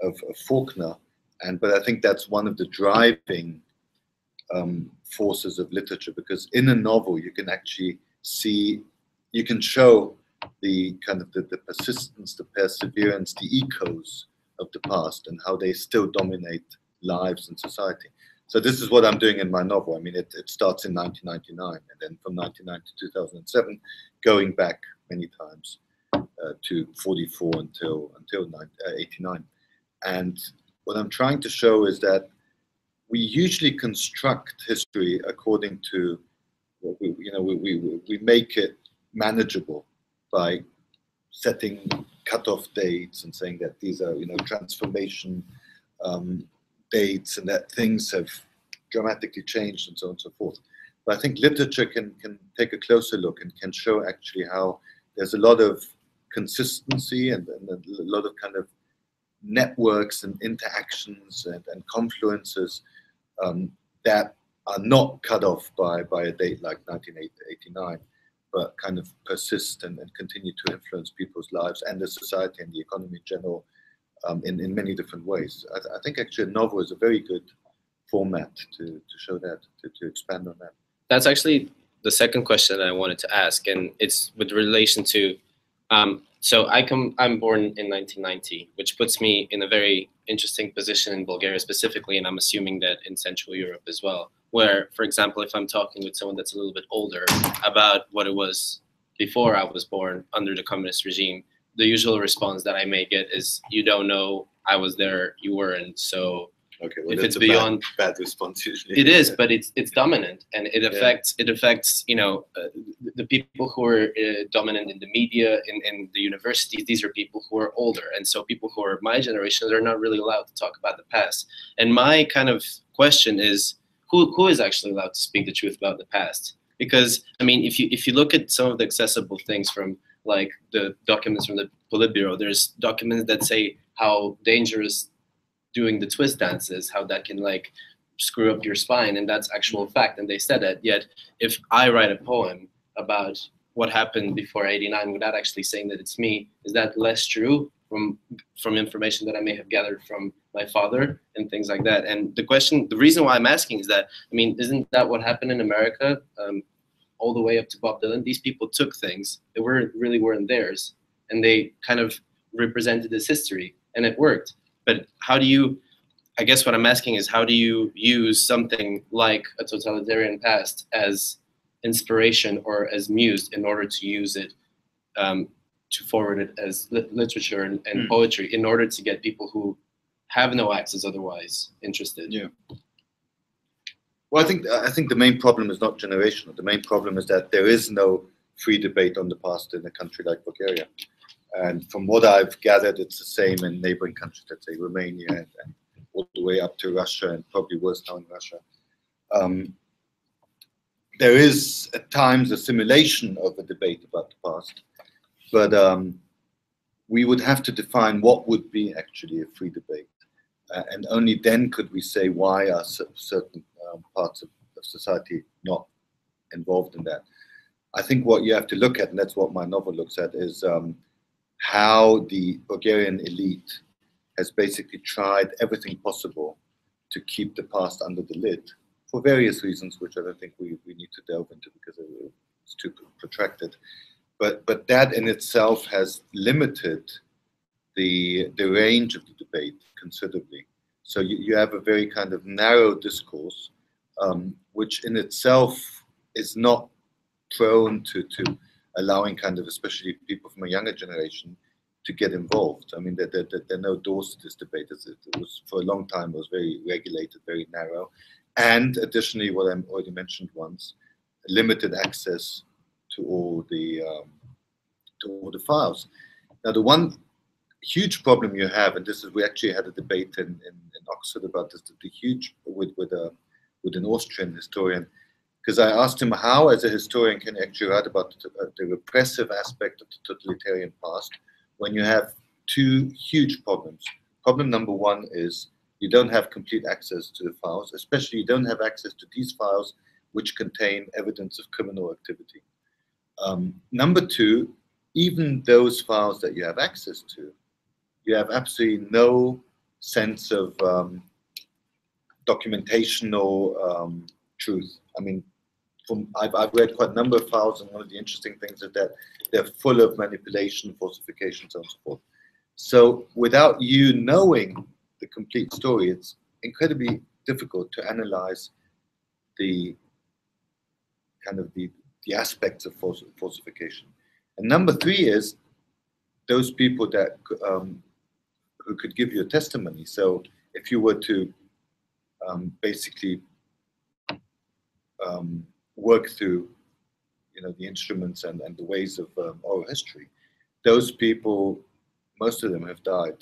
of Faulkner, but I think that's one of the driving forces of literature, because in a novel you can actually see, you can show the kind of the persistence, the perseverance, the echoes of the past and how they still dominate lives and society. So this is what I'm doing in my novel. I mean, it starts in 1999, and then from 1990 to 2007, going back many times to 44 until 89. And what I'm trying to show is that we usually construct history according to what we, you know, we make it manageable by setting cutoff dates and saying that these are, you know, transformation dates and that things have dramatically changed and so on and so forth. But I think literature can take a closer look and can show actually how there's a lot of consistency and a lot of kind of networks and interactions and confluences that are not cut off by a date like 1989, but kind of persist and continue to influence people's lives and the society and the economy in general, in many different ways. I think actually a novel is a very good format to show that, to expand on that. That's actually the second question I wanted to ask, and it's with relation to, so I'm born in 1990, which puts me in a very interesting position in Bulgaria specifically, and I'm assuming that in Central Europe as well, where, for example, if I'm talking with someone that's a little bit older about what it was before I was born under the communist regime, the usual response that I may get is, you don't know, I was there, you weren't, so okay, well, if it's beyond bad response usually. It is, but it's dominant, and it affects you know, the people who are dominant in the media, in the universities. These are people who are older, and so people who are my generation are not really allowed to talk about the past. And my kind of question is, who is actually allowed to speak the truth about the past? Because I mean, if you look at some of the accessible things from, like, the documents from the Politburo, there's documents that say how dangerous doing the twist dance is, how that can, like, screw up your spine, and that's actual fact, and they said that. Yet, if I write a poem about what happened before '89 without actually saying that it's me, is that less true from information that I may have gathered from my father and things like that? And the question, the reason why I'm asking is that, I mean, isn't that what happened in America? All the way up to Bob Dylan, these people took things that really weren't theirs, and they kind of represented this history, and it worked. But how do you, I guess what I'm asking is, how do you use something like a totalitarian past as inspiration or as muse in order to use it, to forward it as literature and poetry, in order to get people who have no access otherwise interested? Yeah. Well, I think the main problem is not generational. The main problem is that there is no free debate on the past in a country like Bulgaria. And from what I've gathered, it's the same in neighboring countries, let's say Romania, and all the way up to Russia, and probably worse now in Russia. There is at times a simulation of a debate about the past, but we would have to define what would be actually a free debate. And only then could we say why are certain parts of society not involved in that. I think what you have to look at, and that's what my novel looks at, is how the Bulgarian elite has basically tried everything possible to keep the past under the lid for various reasons, which I don't think we need to delve into because it's too protracted. But that in itself has limited the range of the debate considerably. So you have a very kind of narrow discourse, which in itself is not prone to allowing kind of, especially people from a younger generation, to get involved. I mean, there are no doors to this debate. It was, for a long time, it was very regulated, very narrow. And additionally, what I already mentioned once, limited access to all the files. Now, the one huge problem you have, and this is, we actually had a debate in Oxford about this, the huge, with an Austrian historian, because I asked him how, as a historian, can you actually write about the repressive aspect of the totalitarian past when you have two huge problems. Problem number one is you don't have complete access to the files, especially you don't have access to these files which contain evidence of criminal activity. Number two, even those files that you have access to, you have absolutely no sense of documentational truth. I mean, I've read quite a number of files, and one of the interesting things is that they're full of manipulation, falsification, so on and so forth. So without you knowing the complete story, it's incredibly difficult to analyze the kind of the aspects of falsification. And number three is those people that who could give you a testimony. So if you were to basically work through, you know, the instruments and the ways of oral history, those people, most of them have died.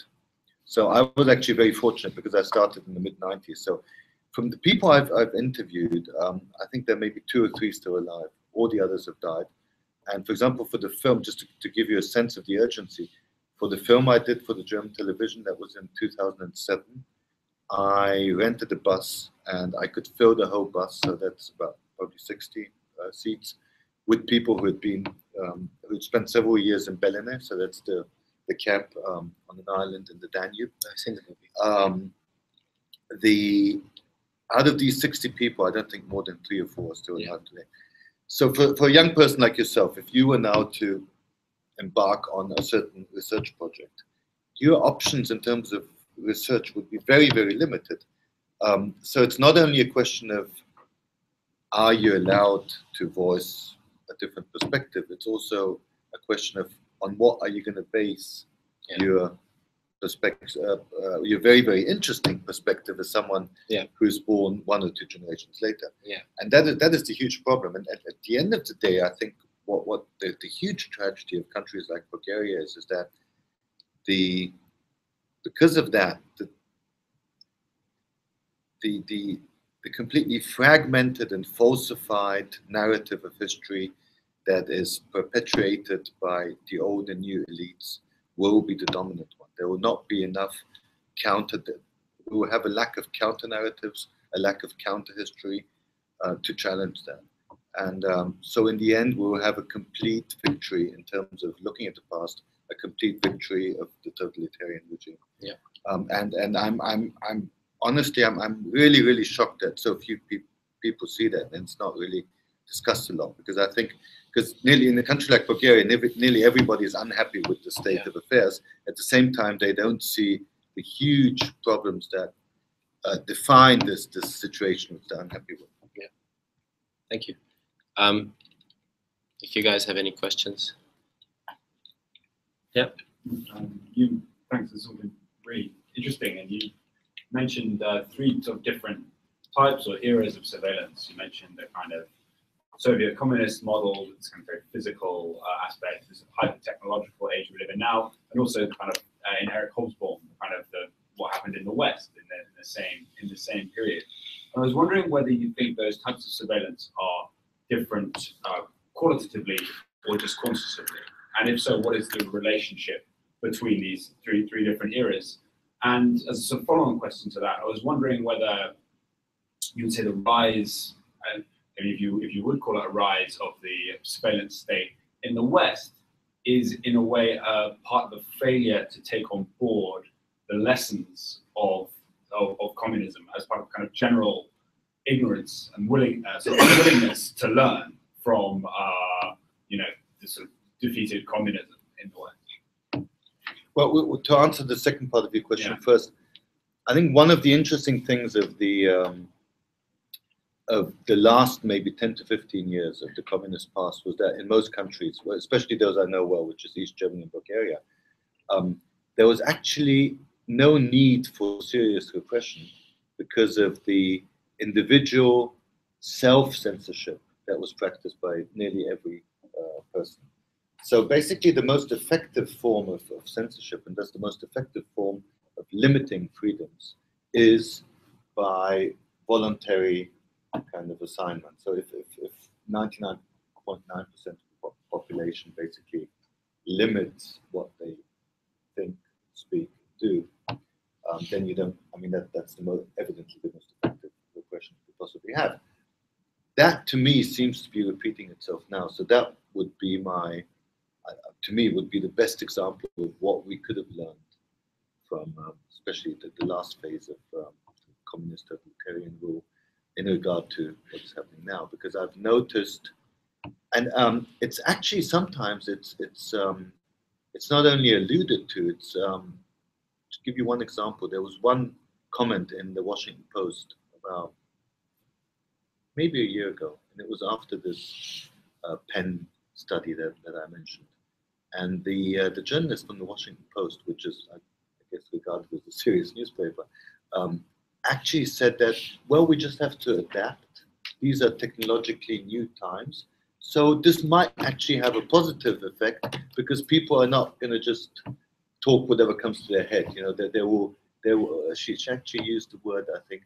So I was actually very fortunate because I started in the mid-90s. So from the people I've interviewed, I think there may be two or three still alive. All the others have died. And for example, for the film, just to give you a sense of the urgency, for the film I did for the German television, that was in 2007, I rented a bus and I could fill the whole bus, so that's about probably 60 seats, with people who had been, who'd spent several years in Belene, so that's the camp on an island in the Danube. I've seen the movie. Out of these 60 people, I don't think more than 3 or 4 are still alive today. So for a young person like yourself, if you were now to embark on a certain research project, your options in terms of research would be very, very limited. So it's not only a question of are you allowed to voice a different perspective, it's also a question of on what are you going to base your perspective, your very, very interesting perspective as someone who's born 1 or 2 generations later. And that is the huge problem. And at the end of the day, I think what the huge tragedy of countries like Bulgaria is that because of that, the completely fragmented and falsified narrative of history that is perpetuated by the old and new elites will be the dominant one. There will not be enough counter. We will have a lack of counter narratives, a lack of counter history to challenge them. And so in the end, we will have a complete victory in terms of looking at the past, a complete victory of the totalitarian regime. And I'm honestly, I'm really, really shocked that so few people see that, and it's not really discussed a lot, because I think, because nearly in a country like Bulgaria, nearly everybody is unhappy with the state of affairs. At the same time, they don't see the huge problems that define this situation which they're unhappy with. Thank you. If you guys have any questions. Thanks, this has all been really interesting. And you mentioned 3 sort of different types or eras of surveillance. You mentioned the kind of Soviet communist model, this kind of very physical aspect, this hyper-technological age we live in now, and also kind of in Eric Hobsbawm, kind of what happened in the West in the same period. And I was wondering whether you think those types of surveillance are different qualitatively or just quantitatively. And if so, what is the relationship between these three different eras? And as a sort of follow-on question to that, I was wondering whether you would say the rise if you would call it a rise of the surveillance state in the West, is in a way part of the failure to take on board the lessons of communism as part of kind of general ignorance and willingness to learn from the sort of defeated communism in the West. Well, to answer the second part of your question first, I think one of the interesting things of the last maybe 10 to 15 years of the communist past was that in most countries, especially those I know well, which is East Germany and Bulgaria, there was actually no need for serious repression because of the individual self-censorship that was practiced by nearly every person. So basically the most effective form of censorship, and that's the most effective form of limiting freedoms, is by voluntary kind of assignment. So if 99.9% of the population basically limits what they think, speak, do, then you don't, I mean, that's the most, evidently the most effective repression you could possibly have. That to me seems to be repeating itself now. So that would be my, to me would be the best example of what we could have learned from especially the last phase of communist totalitarian rule in regard to what's happening now, because I've noticed, and it's actually sometimes it's not only alluded to, it's, to give you one example, there was one comment in the Washington Post about maybe a year ago, and it was after this Penn study that I mentioned. And the journalist from the Washington Post, which is, I guess, regarded as a serious newspaper, actually said that, well, we just have to adapt. These are technologically new times. So this might actually have a positive effect because people are not going to just talk whatever comes to their head. You know, they will she actually used the word, I think,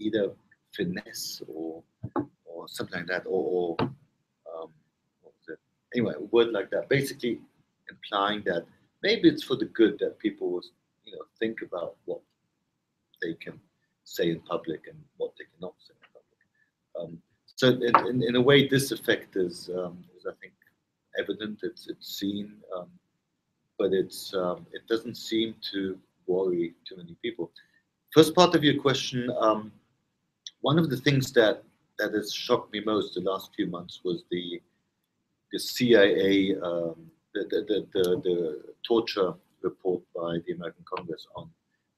either finesse or something like that, or what was it? Anyway, a word like that, basically implying that maybe it's for the good that people will, think about what they can say in public and what they cannot say in public. So in a way, this effect is I think evident. It's seen, but it doesn't seem to worry too many people. First part of your question. One of the things that has shocked me most the last few months was the CIA the torture report by the American Congress on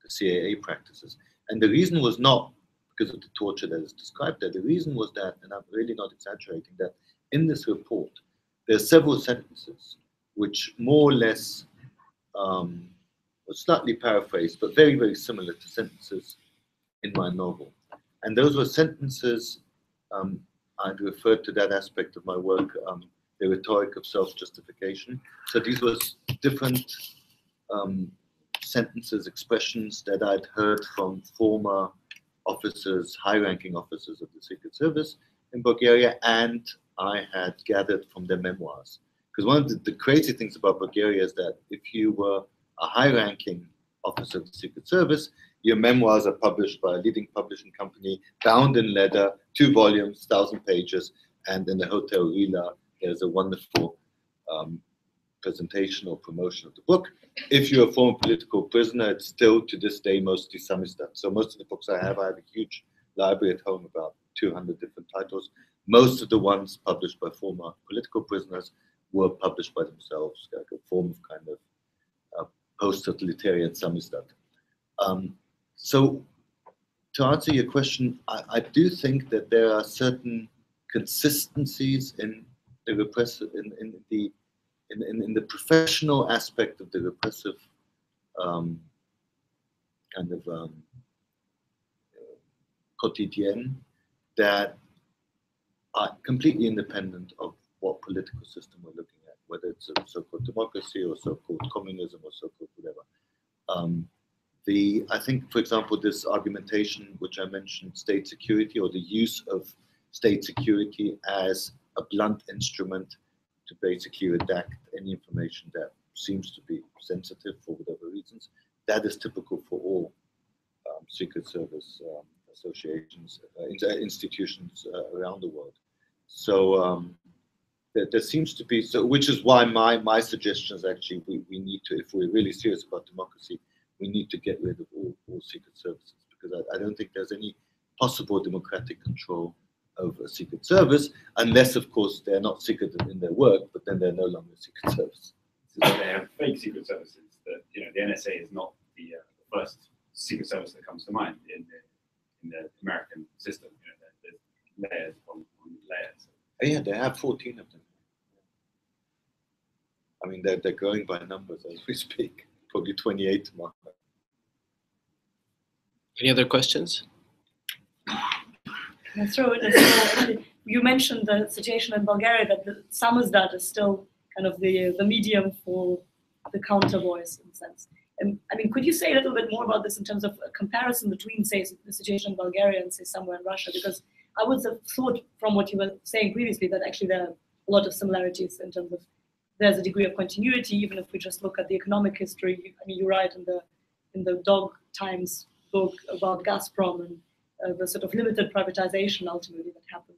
the CIA practices. And the reason was not because of the torture that is described there. The reason was that, and I'm really not exaggerating, that in this report, there are several sentences which more or less were slightly paraphrased, but very, very similar to sentences in my novel. And those were sentences, I'd referred to that aspect of my work, the rhetoric of self-justification. So these were different sentences, expressions that I'd heard from former officers, high-ranking officers of the Secret Service in Bulgaria, and I had gathered from their memoirs. Because one of the crazy things about Bulgaria is that if you were a high-ranking officer of the Secret Service, your memoirs are published by a leading publishing company, bound in leather, 2 volumes, 1,000 pages, and in the Hotel Rila, there's a wonderful presentation or promotion of the book. If you're a former political prisoner, it's still to this day mostly samizdat. So most of the books I have a huge library at home, about 200 different titles. Most of the ones published by former political prisoners were published by themselves, like a form of kind of post-totalitarian samizdat. So, to answer your question, I do think that there are certain consistencies in the repressive, in the professional aspect of the repressive kind of quotidien that are completely independent of what political system we're looking at, whether it's a so-called democracy or so-called communism or so-called whatever. I think, for example, this argumentation which I mentioned, state security, or the use of state security as a blunt instrument to basically redact any information that seems to be sensitive for whatever reasons, that is typical for all Secret Service associations, institutions around the world. So there seems to be, so which is why my suggestion is actually we need to, if we're really serious about democracy, we need to get rid of all secret services, because I don't think there's any possible democratic control over a secret service, unless, of course, they're not secret in their work, but then they're no longer a secret service. So they have fake secret services. That, you know, the NSA is not the, the first secret service that comes to mind in the American system. You know, there's layers on layers. Yeah, they have 14 of them. I mean, they're growing by numbers as we speak. Probably 28 tomorrow. Any other questions? You mentioned the situation in Bulgaria, that the samizdat is still kind of the medium for the counter voice, in a sense. And I mean, could you say a little bit more about this in terms of a comparison between, say, the situation in Bulgaria and, say, somewhere in Russia? Because I would have thought, from what you were saying previously, that actually there are a lot of similarities in terms of there's a degree of continuity, even if we just look at the economic history. I mean, you write in the Dog Times book about Gazprom and the sort of limited privatization ultimately that happened,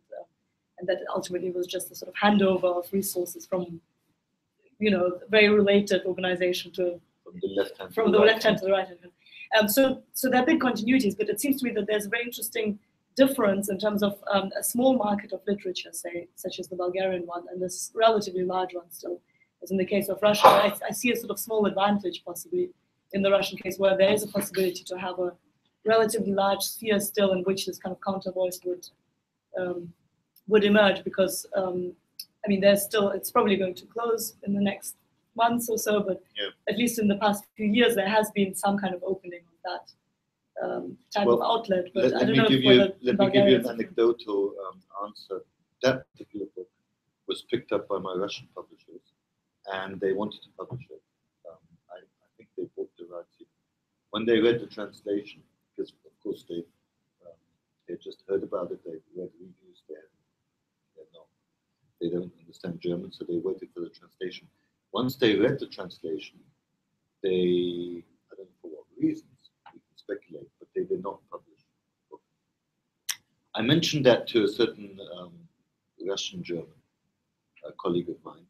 and that ultimately was just a sort of handover of resources from, you know, very related organization to from the left hand to the right hand. So there are big continuities, but it seems to me that there's a very interesting difference in terms of a small market of literature, say, such as the Bulgarian one, and this relatively large one still, as in the case of Russia. I see a sort of small advantage possibly in the Russian case, where there is a possibility to have a relatively large sphere still in which this kind of counter voice would emerge, because I mean, there's still, it's probably going to close in the next months or so, but yeah, at least in the past few years there has been some kind of opening of that type of outlet. But let me give you an anecdotal answer. That particular book was picked up by my Russian publishers, and they wanted to publish it. I think they bought the rights. When they read the translation, because of course they just heard about it, they read reviews, they don't understand German, so they waited for the translation. Once they read the translation, they, I don't know for what reasons, we can speculate, but they did not publish the book. I mentioned that to a certain Russian-German colleague of mine,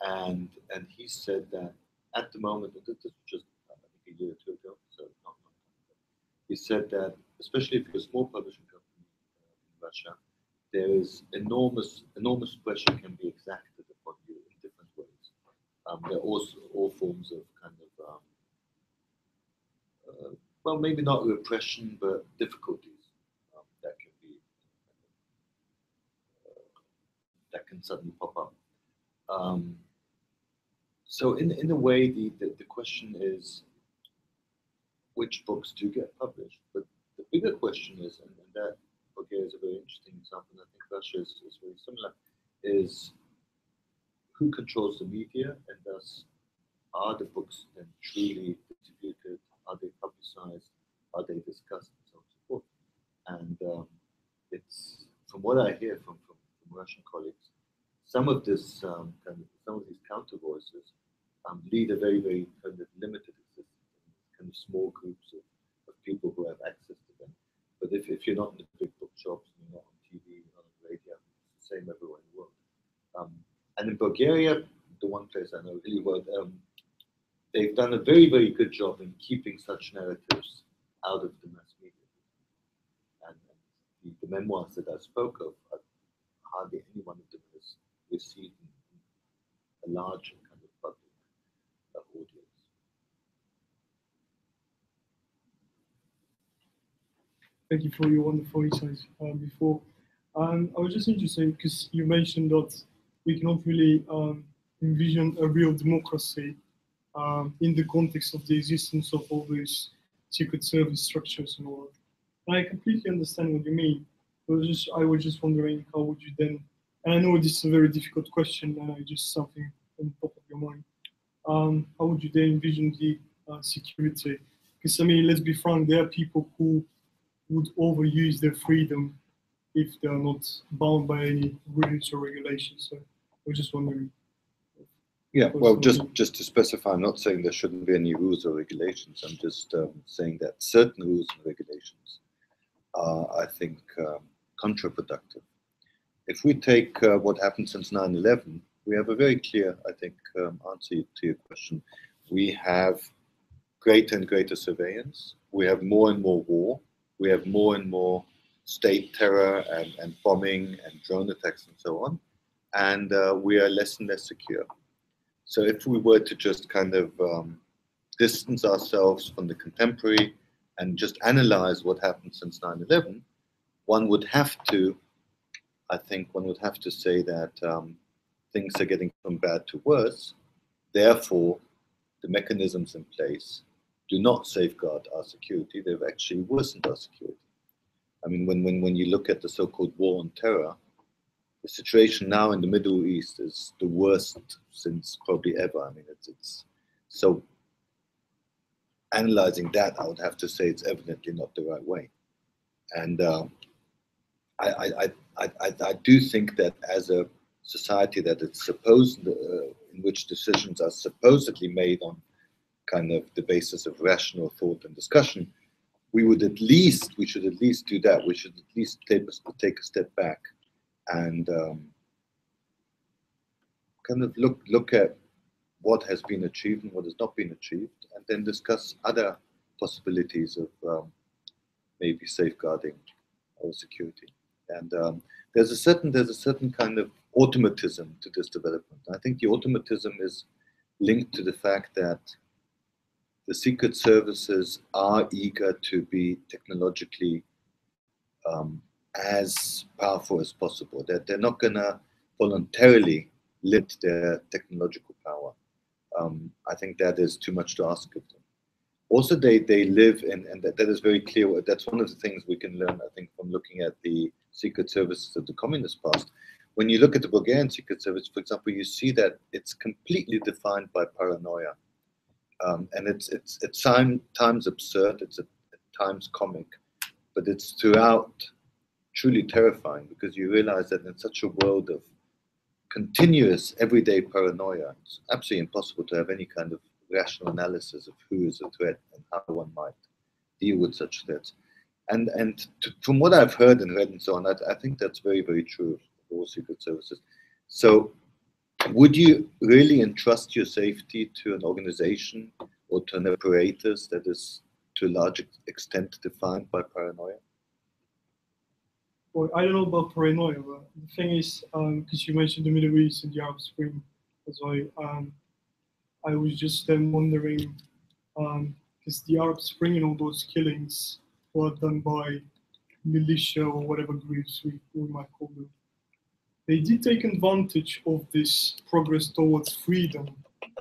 and he said that at the moment, and this is just a year or two ago, so not long ago, he said that, especially if you're a small publishing company in Russia, there is enormous pressure can be exacted upon you in different ways. There are also all forms of kind of, well, maybe not repression, but difficulties that can be, that can suddenly pop up. So in a way, the question is, which books do get published? But the bigger question is, and that Bulgaria is a very interesting example, and I think Russia is very similar, is who controls the media, and thus are the books then truly distributed? Are they publicized? Are they discussed, and so on and so forth? And it's, from what I hear from Russian colleagues, some of this some of these counter voices lead a very, very kind of limited existence, kind of small groups of people who have access to them. But if you're not in the big bookshops, you're not on TV, you're not on radio, it's the same everywhere in the world. And in Bulgaria, the one place I know really well, they've done a very, very good job in keeping such narratives out of the mass media. And the memoirs that I spoke of, hardly any one of them has received a large kind of public audience. Thank you for your wonderful insights before. I was just interested because you mentioned that we cannot really envision a real democracy in the context of the existence of all these secret service structures and all that. And I completely understand what you mean. I was just wondering, how would you then, and I know this is a very difficult question, and just something on top of your mind, how would you then envision the security? Because I mean, let's be frank, there are people who would overuse their freedom if they are not bound by any rules or regulations. So we're just wondering. Yeah, well, just to specify, I'm not saying there shouldn't be any rules or regulations. I'm just saying that certain rules and regulations are, I think, contraproductive. If we take what happened since 9/11, we have a very clear, I think, answer to your question. We have greater and greater surveillance. We have more and more war. We have more and more state terror and bombing and drone attacks and so on. And we are less and less secure. So if we were to just kind of distance ourselves from the contemporary and just analyze what happened since 9/11, one would have to, I think one would have to say that things are getting from bad to worse. Therefore, the mechanisms in place do not safeguard our security. They've actually worsened our security. I mean, when you look at the so-called war on terror, the situation now in the Middle East is the worst since probably ever. I mean, it's so analyzing that, I would have to say it's evidently not the right way. And I do think that as a society that it's supposed, in which decisions are supposedly made on kind of the basis of rational thought and discussion, we should at least do that. We should at least take a step back and kind of look at what has been achieved and what has not been achieved, and then discuss other possibilities of maybe safeguarding our security. And there's a certain kind of automatism to this development. I think the automatism is linked to the fact that the secret services are eager to be technologically as powerful as possible. They're not going to voluntarily limit their technological power. I think that is too much to ask of them. Also, they live in, and that is very clear. That's one of the things we can learn, I think, from looking at the secret services of the communist past. When you look at the Bulgarian secret service, for example, you see that it's completely defined by paranoia. And it's at times absurd, it's at times comic, but it's throughout truly terrifying, because you realize that in such a world of continuous everyday paranoia, it's absolutely impossible to have any kind of rational analysis of who is a threat and how one might deal with such threats. And from what I've heard and read and so on, I think that's very, very true of all secret services. So would you really entrust your safety to an organization or to an apparatus that is to a large extent defined by paranoia? Well, I don't know about paranoia, but the thing is, because you mentioned the Middle East and the Arab Spring, as I was just then wondering, because the Arab Spring and all those killings were done by militia or whatever groups we might call them. They did take advantage of this progress towards freedom,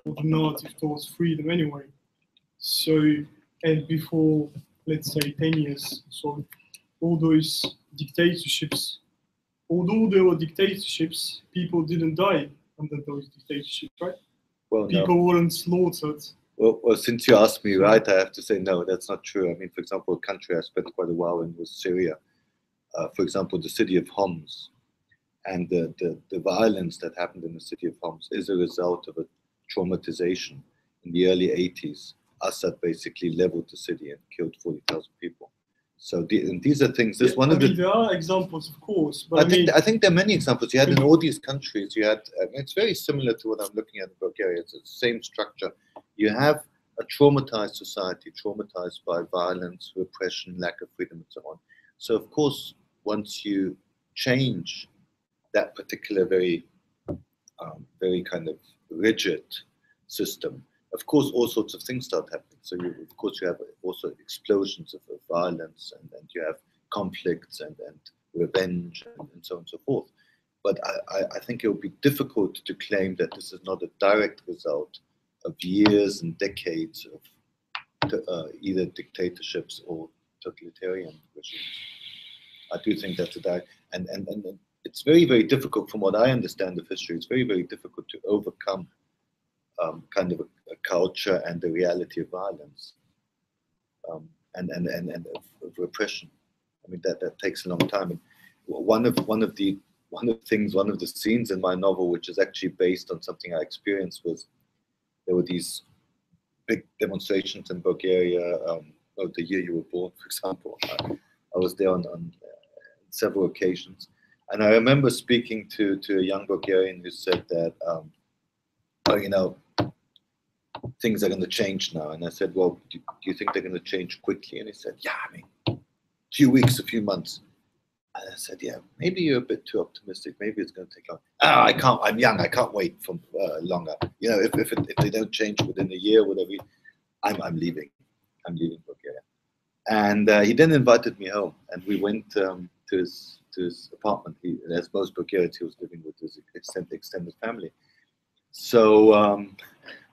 or the narrative towards freedom anyway. So, and before, let's say, 10 years, so all those dictatorships, although there were dictatorships, people didn't die under those dictatorships, right? Well, people weren't slaughtered. Well, since you asked me, right, I have to say no, that's not true. I mean, for example, a country I spent quite a while in was Syria. For example, the city of Homs. And the violence that happened in the city of Homs is a result of a traumatization. In the early 80s, Assad basically leveled the city and killed 40,000 people. So and these are things. This one of the. There are examples, of course. But I think there are many examples. You had in all these countries. You had. It's very similar to what I'm looking at in Bulgaria. It's the same structure. You have a traumatized society, traumatized by violence, repression, lack of freedom, and so on. So of course, once you change that particular very kind of rigid system, of course, all sorts of things start happening. So, you have also explosions of violence, and you have conflicts and revenge, and so on and so forth. But I think it would be difficult to claim that this is not a direct result of years and decades of either dictatorships or totalitarian regimes. I do think that's a direct, and it's very, very difficult, from what I understand of history, it's very, very difficult to overcome kind of a culture and the reality of violence and of repression. I mean, that takes a long time. And one of the scenes in my novel, which is actually based on something I experienced, was there were these big demonstrations in Bulgaria, the year you were born, for example. I was there on several occasions. And I remember speaking to a young Bulgarian who said that, oh, you know, things are going to change now. And I said, well, do you think they're going to change quickly? And he said, yeah, I mean, a few weeks, a few months. And I said, yeah, maybe you're a bit too optimistic. Maybe it's going to take long. Oh, I can't, I'm young. I can't wait for longer. You know, if they don't change within a year, whatever, I'm leaving. I'm leaving Bulgaria. And he then invited me home. And we went to his apartment. He, as most Bulgarians, he was living with his extended family. So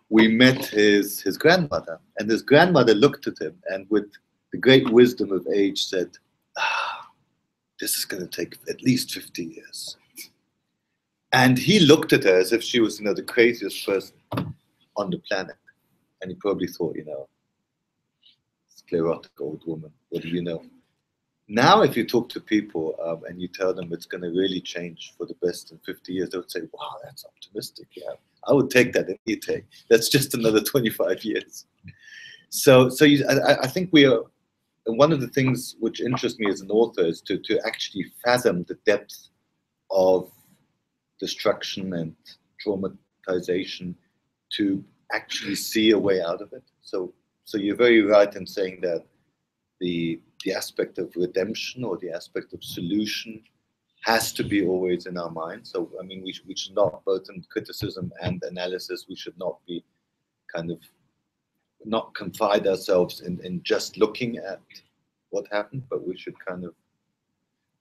we met his grandmother. And his grandmother looked at him and with the great wisdom of age said, this is going to take at least 50 years. And he looked at her as if she was, you know, the craziest person on the planet. And he probably thought, you know, sclerotic old woman, what do you know? Now, if you talk to people and you tell them it's going to really change for the best in 50 years, they would say, wow, that's optimistic. Yeah, I would take that any day. That's just another 25 years. So you, I think we are. And one of the things which interests me as an author is to actually fathom the depth of destruction and traumatization, to actually see a way out of it. So you're very right in saying that the aspect of redemption or the aspect of solution has to be always in our mind. So, I mean, we should not, both in criticism and analysis, we should not be kind of not confide ourselves in just looking at what happened, but we should kind of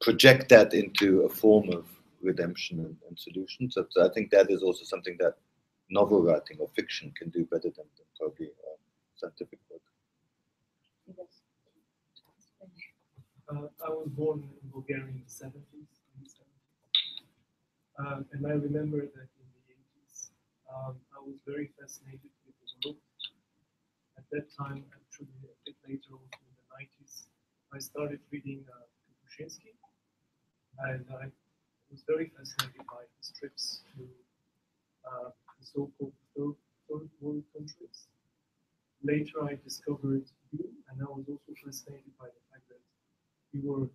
project that into a form of redemption and solution. So I think that is also something that novel writing or fiction can do better than probably scientific work. I was born in Bulgaria in the 70s, and I remember that in the 80s, I was very fascinated with the world. At that time, actually, a bit later on in the 90s, I started reading Kapuscinski, and I was very fascinated by his trips to the so-called third world countries. Later, I discovered you, and I was also fascinated by the fact that you were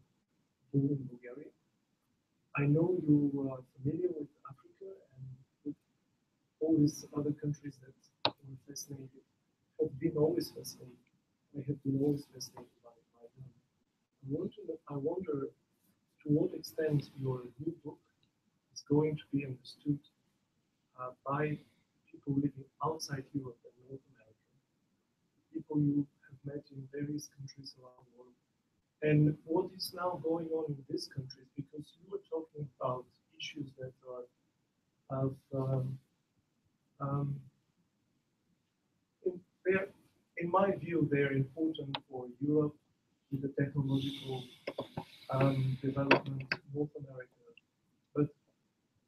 born in Bulgaria. I know you are familiar with Africa and with all these other countries that were fascinated. I've been always fascinated. I have been always fascinated by them. I wonder to what extent your new book is going to be understood by people living outside Europe and North America, people you have met in various countries around the world, and what is now going on in these countries, because you were talking about issues that are of in my view, they're important for Europe with the technological development of North America. But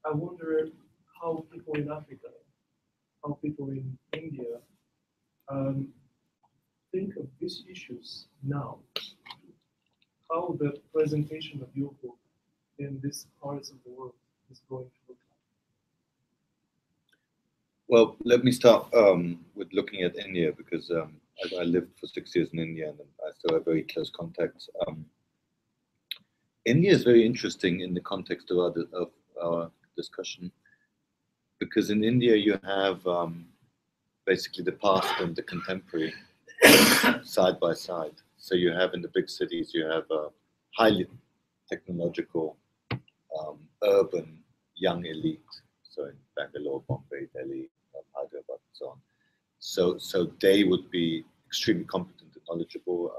I wonder how people in Africa, how people in India think of these issues now, how the presentation of your book in these parts of the world is going to look. Well, let me start with looking at India, because I lived for 6 years in India and I still have very close contacts. India is very interesting in the context of our discussion, because in India you have basically the past and the contemporary side by side. So you have in the big cities, you have a highly technological, urban, young elite. So in Bangalore, Bombay, Delhi, Hyderabad, and so on. So they would be extremely competent and knowledgeable.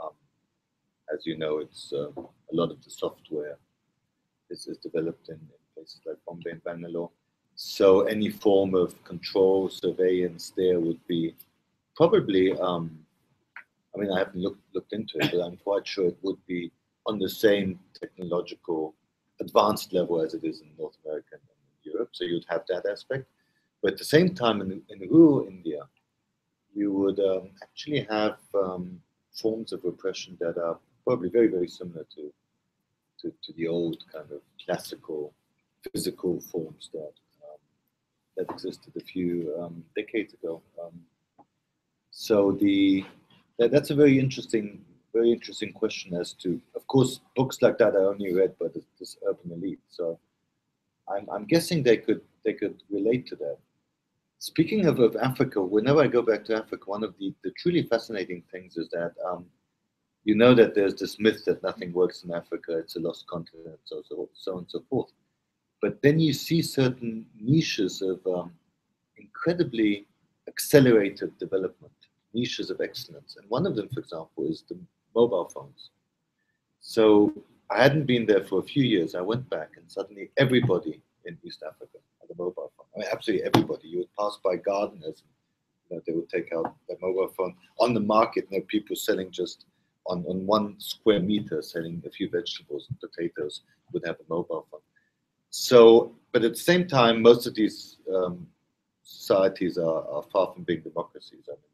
As you know, it's a lot of the software is developed in places like Bombay and Bangalore. So any form of control, surveillance there would be probably, I mean, I haven't looked into it, but I'm quite sure it would be on the same technological advanced level as it is in North America. Europe, so you'd have that aspect, but at the same time, in rural India, you would actually have forms of repression that are probably very, very similar to the old kind of classical physical forms that existed a few decades ago. So that's a very interesting very interesting question as to, of course, books like that are only read by this urban elite. So I'm guessing they could relate to that. Speaking of Africa, whenever I go back to Africa, one of the truly fascinating things is that you know that there's this myth that nothing works in Africa, it's a lost continent, so on and so forth. But then you see certain niches of incredibly accelerated development, niches of excellence. And one of them, for example, is the mobile phones. So I hadn't been there for a few years. I went back and suddenly everybody in East Africa had a mobile phone. I mean, absolutely everybody. You would pass by gardeners, and, you know, they would take out their mobile phone. On the market, there are people selling just on 1 square meter, selling a few vegetables and potatoes, would have a mobile phone. So, but at the same time, most of these societies are far from being democracies. I mean,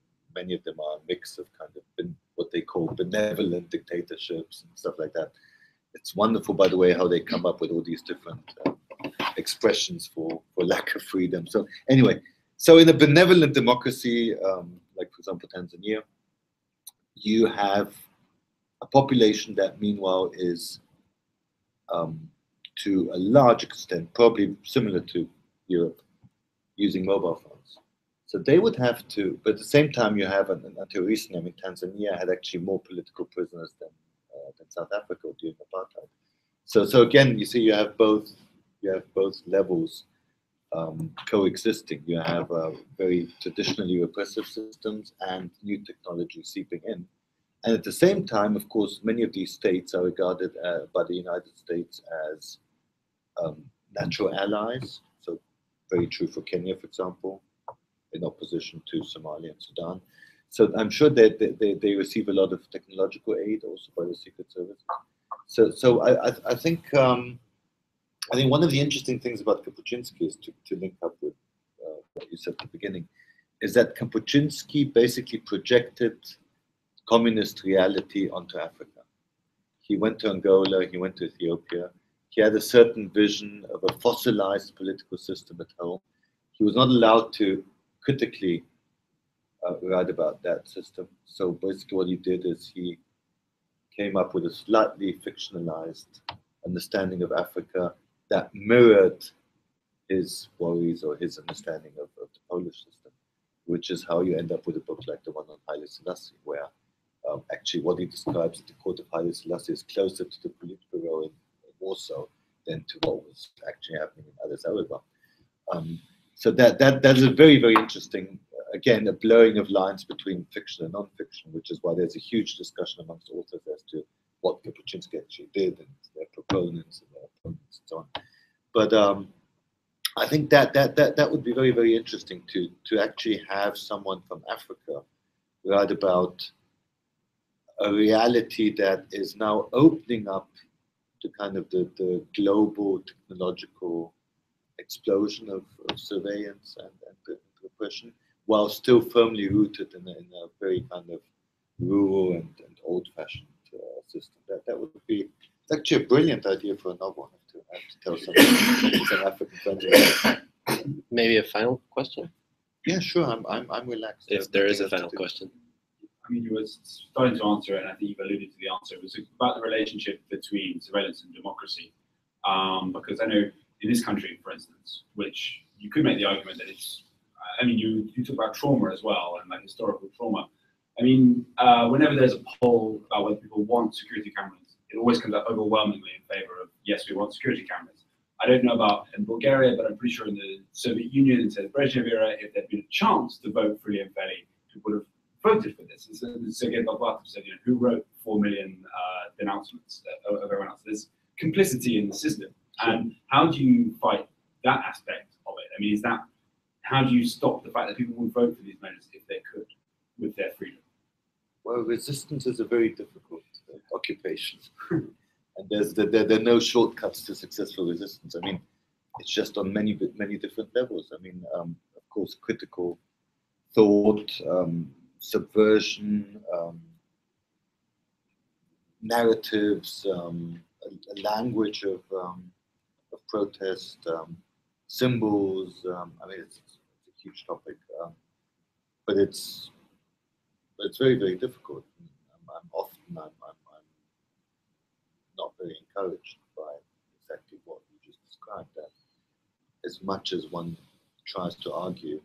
many of them are a mix of kind of what they call benevolent dictatorships and stuff like that. It's wonderful, by the way, how they come up with all these different expressions for lack of freedom. So anyway, so in a benevolent democracy, like for example Tanzania, you have a population that meanwhile is to a large extent, probably similar to Europe, using mobile phones. So they would have to, but at the same time you have, and until recently, I mean, Tanzania had actually more political prisoners than South Africa during apartheid. So again, you see, you have both levels coexisting. You have very traditionally repressive systems and new technology seeping in. And at the same time, of course, many of these states are regarded by the United States as natural allies. So very true for Kenya, for example, in opposition to Somalia and Sudan. So I'm sure that they receive a lot of technological aid also by the Secret Service. So I think one of the interesting things about Kapuscinski is to link up with what you said at the beginning, is that Kapuscinski basically projected communist reality onto Africa. He went to Angola, he went to Ethiopia. He had a certain vision of a fossilized political system at home. He was not allowed to critically write about that system. So basically what he did is he came up with a slightly fictionalized understanding of Africa that mirrored his worries or his understanding of the Polish system, which is how you end up with a book like the one on Haile Selassie, where actually what he describes at the court of Haile Selassie is closer to the Politburo in Warsaw than to what was actually happening in Addis Ababa. So that is a very, very interesting, again, a blurring of lines between fiction and non-fiction, which is why there's a huge discussion amongst authors as to what Kapuscinski actually did and their proponents and their opponents and so on. But I think that would be very, very interesting to actually have someone from Africa write about a reality that is now opening up to kind of the global technological explosion of surveillance and repression, while still firmly rooted in a very kind of rural and old-fashioned system. That would be actually a brilliant idea for a novel. I have to tell some African friends. Maybe a final question? Yeah, sure. I'm relaxed. If there is a final question. I mean, you were starting to answer it, and I think you've alluded to the answer. It was about the relationship between surveillance and democracy. Because I know in this country, for instance, which you could make the argument that it's, I mean, you talk about trauma as well, and like historical trauma. I mean, whenever there's a poll about whether people want security cameras, it always comes out overwhelmingly in favor of, yes, we want security cameras. I don't know about in Bulgaria, but I'm pretty sure in the Soviet Union and the Brezhnev era, if there'd been a chance to vote freely and fairly, people would have voted for this. And so Sergei Bogdanov said, you know, who wrote 4 million denouncements of everyone else? There's complicity in the system. And how do you fight that aspect of it? I mean, is that, how do you stop the fact that people would vote for these measures if they could with their freedom? Well, resistance is a very difficult occupation. And there are no shortcuts to successful resistance. I mean, it's just on many different levels. I mean, of course, critical thought, subversion, narratives, a language of protest, symbols. I mean, it's a huge topic, but it's very, very difficult. I'm often and I'm not very encouraged by exactly what you just described. That as much as one tries to argue,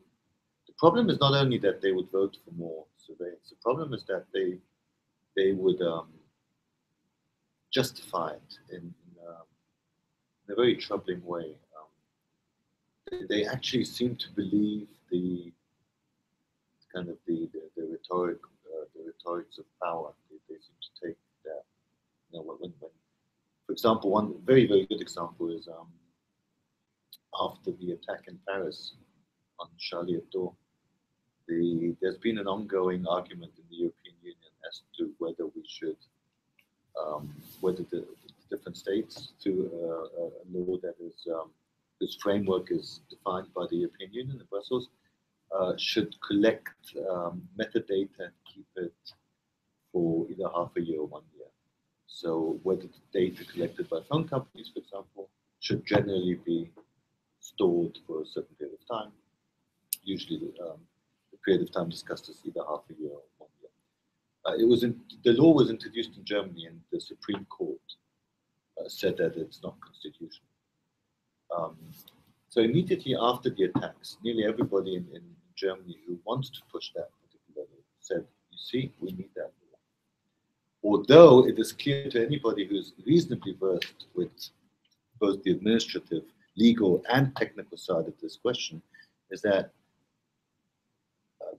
the problem is not only that they would vote for more surveillance. The problem is that they would justify it in a very troubling way. They actually seem to believe the kind of the rhetoric, the rhetorics of power. They seem to take that. You know, when, for example, one very good example is after the attack in Paris on Charlie Hebdo, there's been an ongoing argument in the European Union as to whether we should, whether the different states to a law that is whose framework is defined by the European Union in Brussels, should collect metadata and keep it for either half a year or 1 year. So whether the data collected by phone companies, for example, should generally be stored for a certain period of time. Usually the period of time discussed is either half a year or 1 year. The law was introduced in Germany, and the Supreme Court said that it's not constitutional. So immediately after the attacks, nearly everybody in Germany who wants to push that particularly said, you see, we need that law. Although it is clear to anybody who's reasonably versed with both the administrative, legal, and technical side of this question is that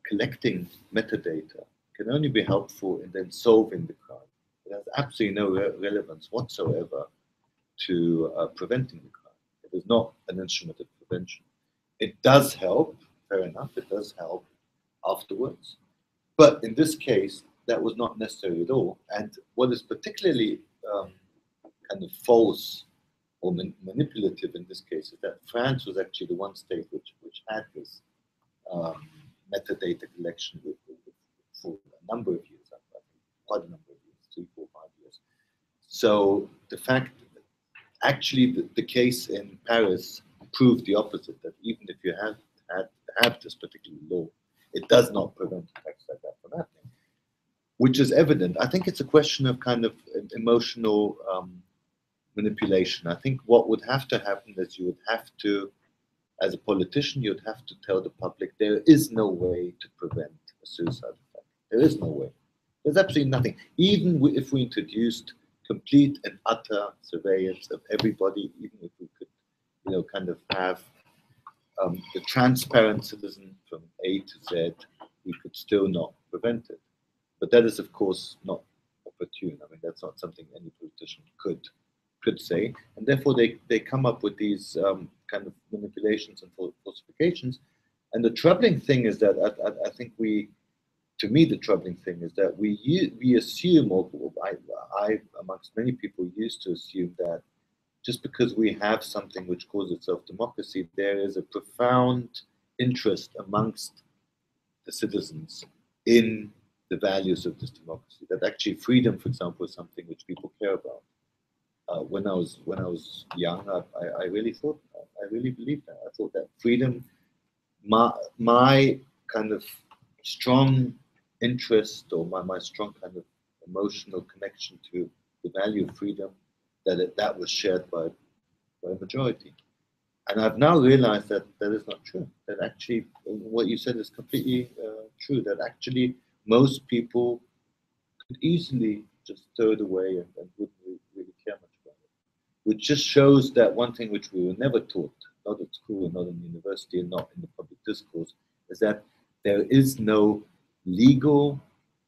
collecting metadata can only be helpful in then solving the crime. It has absolutely no relevance whatsoever to preventing the crime. Is not an instrument of prevention. It does help, fair enough, it does help afterwards. But in this case, that was not necessary at all. And what is particularly kind of false or manipulative in this case is that France was actually the one state which had this metadata collection for a number of years, I think, quite a number of years, 3, 4, 5 years. So the fact actually, the case in Paris proved the opposite, that even if you have this particular law, it does not prevent attacks like that from happening, which is evident. I think it's a question of kind of emotional manipulation. I think what would have to happen is you would have to, as a politician, you would have to tell the public there is no way to prevent a suicide attack. There is no way. There's absolutely nothing. Even if we introduced complete and utter surveillance of everybody, even if we could, you know, kind of have a transparent citizen from A to Z, we could still not prevent it. But that is, of course, not opportune. I mean, that's not something any politician could say, and therefore they come up with these kind of manipulations and falsifications. And the troubling thing is that I think we. To me, the troubling thing is that we assume, or I amongst many people used to assume, that just because we have something which calls itself democracy, there is a profound interest amongst the citizens in the values of this democracy. That actually freedom, for example, is something which people care about. When I was young, I really thought, I really believed that. I thought that freedom, my kind of strong interest, or my strong kind of emotional connection to the value of freedom, that was shared by a majority. And I've now realized that that is not true. That actually, what you said is completely true, that actually most people could easily just throw it away and wouldn't really care much about it. Which just shows that one thing which we were never taught, not at school, not in university, and not in the public discourse, is that there is no legal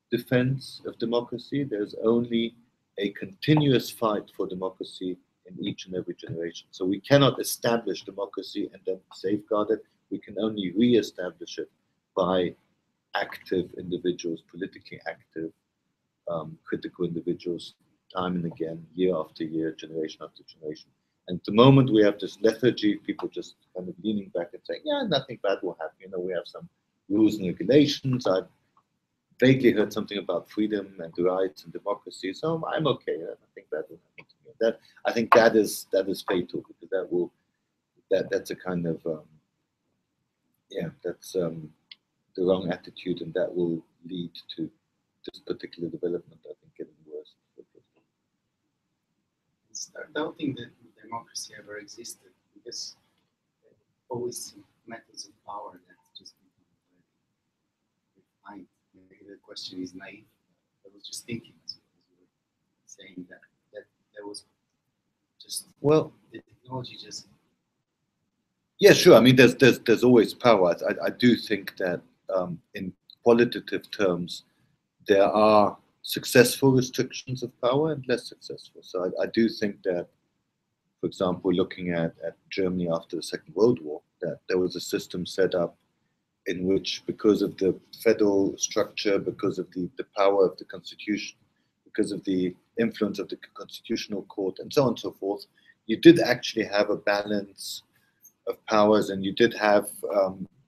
defense of democracy. There's only a continuous fight for democracy in each and every generation. So we cannot establish democracy and then safeguard it. We can only re-establish it by active individuals, politically active, critical individuals, time and again, year after year, generation after generation. And at the moment we have this lethargy, people just kind of leaning back and saying, yeah, nothing bad will happen. You know, we have some rules and regulations. I vaguely heard something about freedom and rights and democracy, so I'm okay. I think that will happen to me. That I think that is fatal, because that will that's a kind of that's the wrong attitude, and that will lead to this particular development, I think, getting worse. start doubting that democracy ever existed, because always methods of power that just become very refined. The question is naive. I was just thinking as you were saying that there was just, well, the technology just. Yeah, sure. I mean, there's always power. I do think that in qualitative terms, there are successful restrictions of power and less successful. So I do think that, for example, looking at Germany after the Second World War, that there was a system set up in which, because of the federal structure, because of the power of the constitution, because of the influence of the constitutional court, and so on and so forth, you did actually have a balance of powers, and you did have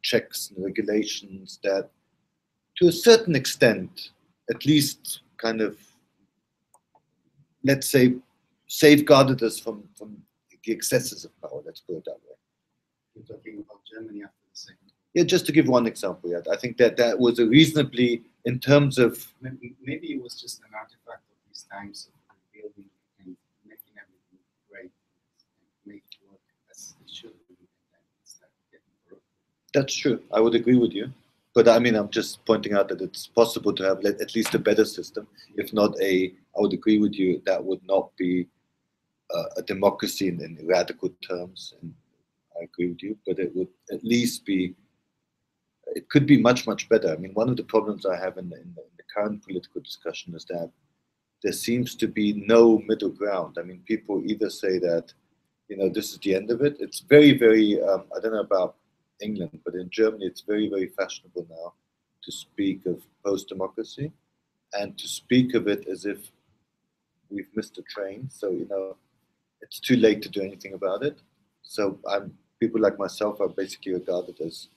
checks and regulations that, to a certain extent, at least kind of, let's say, safeguarded us from the excesses of power, let's put it that way. You're talking about Germany after the Second. Yeah, just to give one example, yeah, I think that was a reasonably, in terms of... Maybe it was just an artifact of these times of rebuilding and making everything great, make it work as it should be, and start getting broken. That's true, I would agree with you. But I mean, I'm just pointing out that it's possible to have at least a better system, if not a, I would agree with you, that would not be a democracy in radical terms, and I agree with you, but it would at least be, it could be much, much better. I mean, one of the problems I have in the current political discussion is that there seems to be no middle ground. I mean, people either say that, you know, this is the end of it. It's very, very, I don't know about England, but in Germany, it's very, very fashionable now to speak of post-democracy and to speak of it as if we've missed a train. So, you know, it's too late to do anything about it. So people like myself are basically regarded as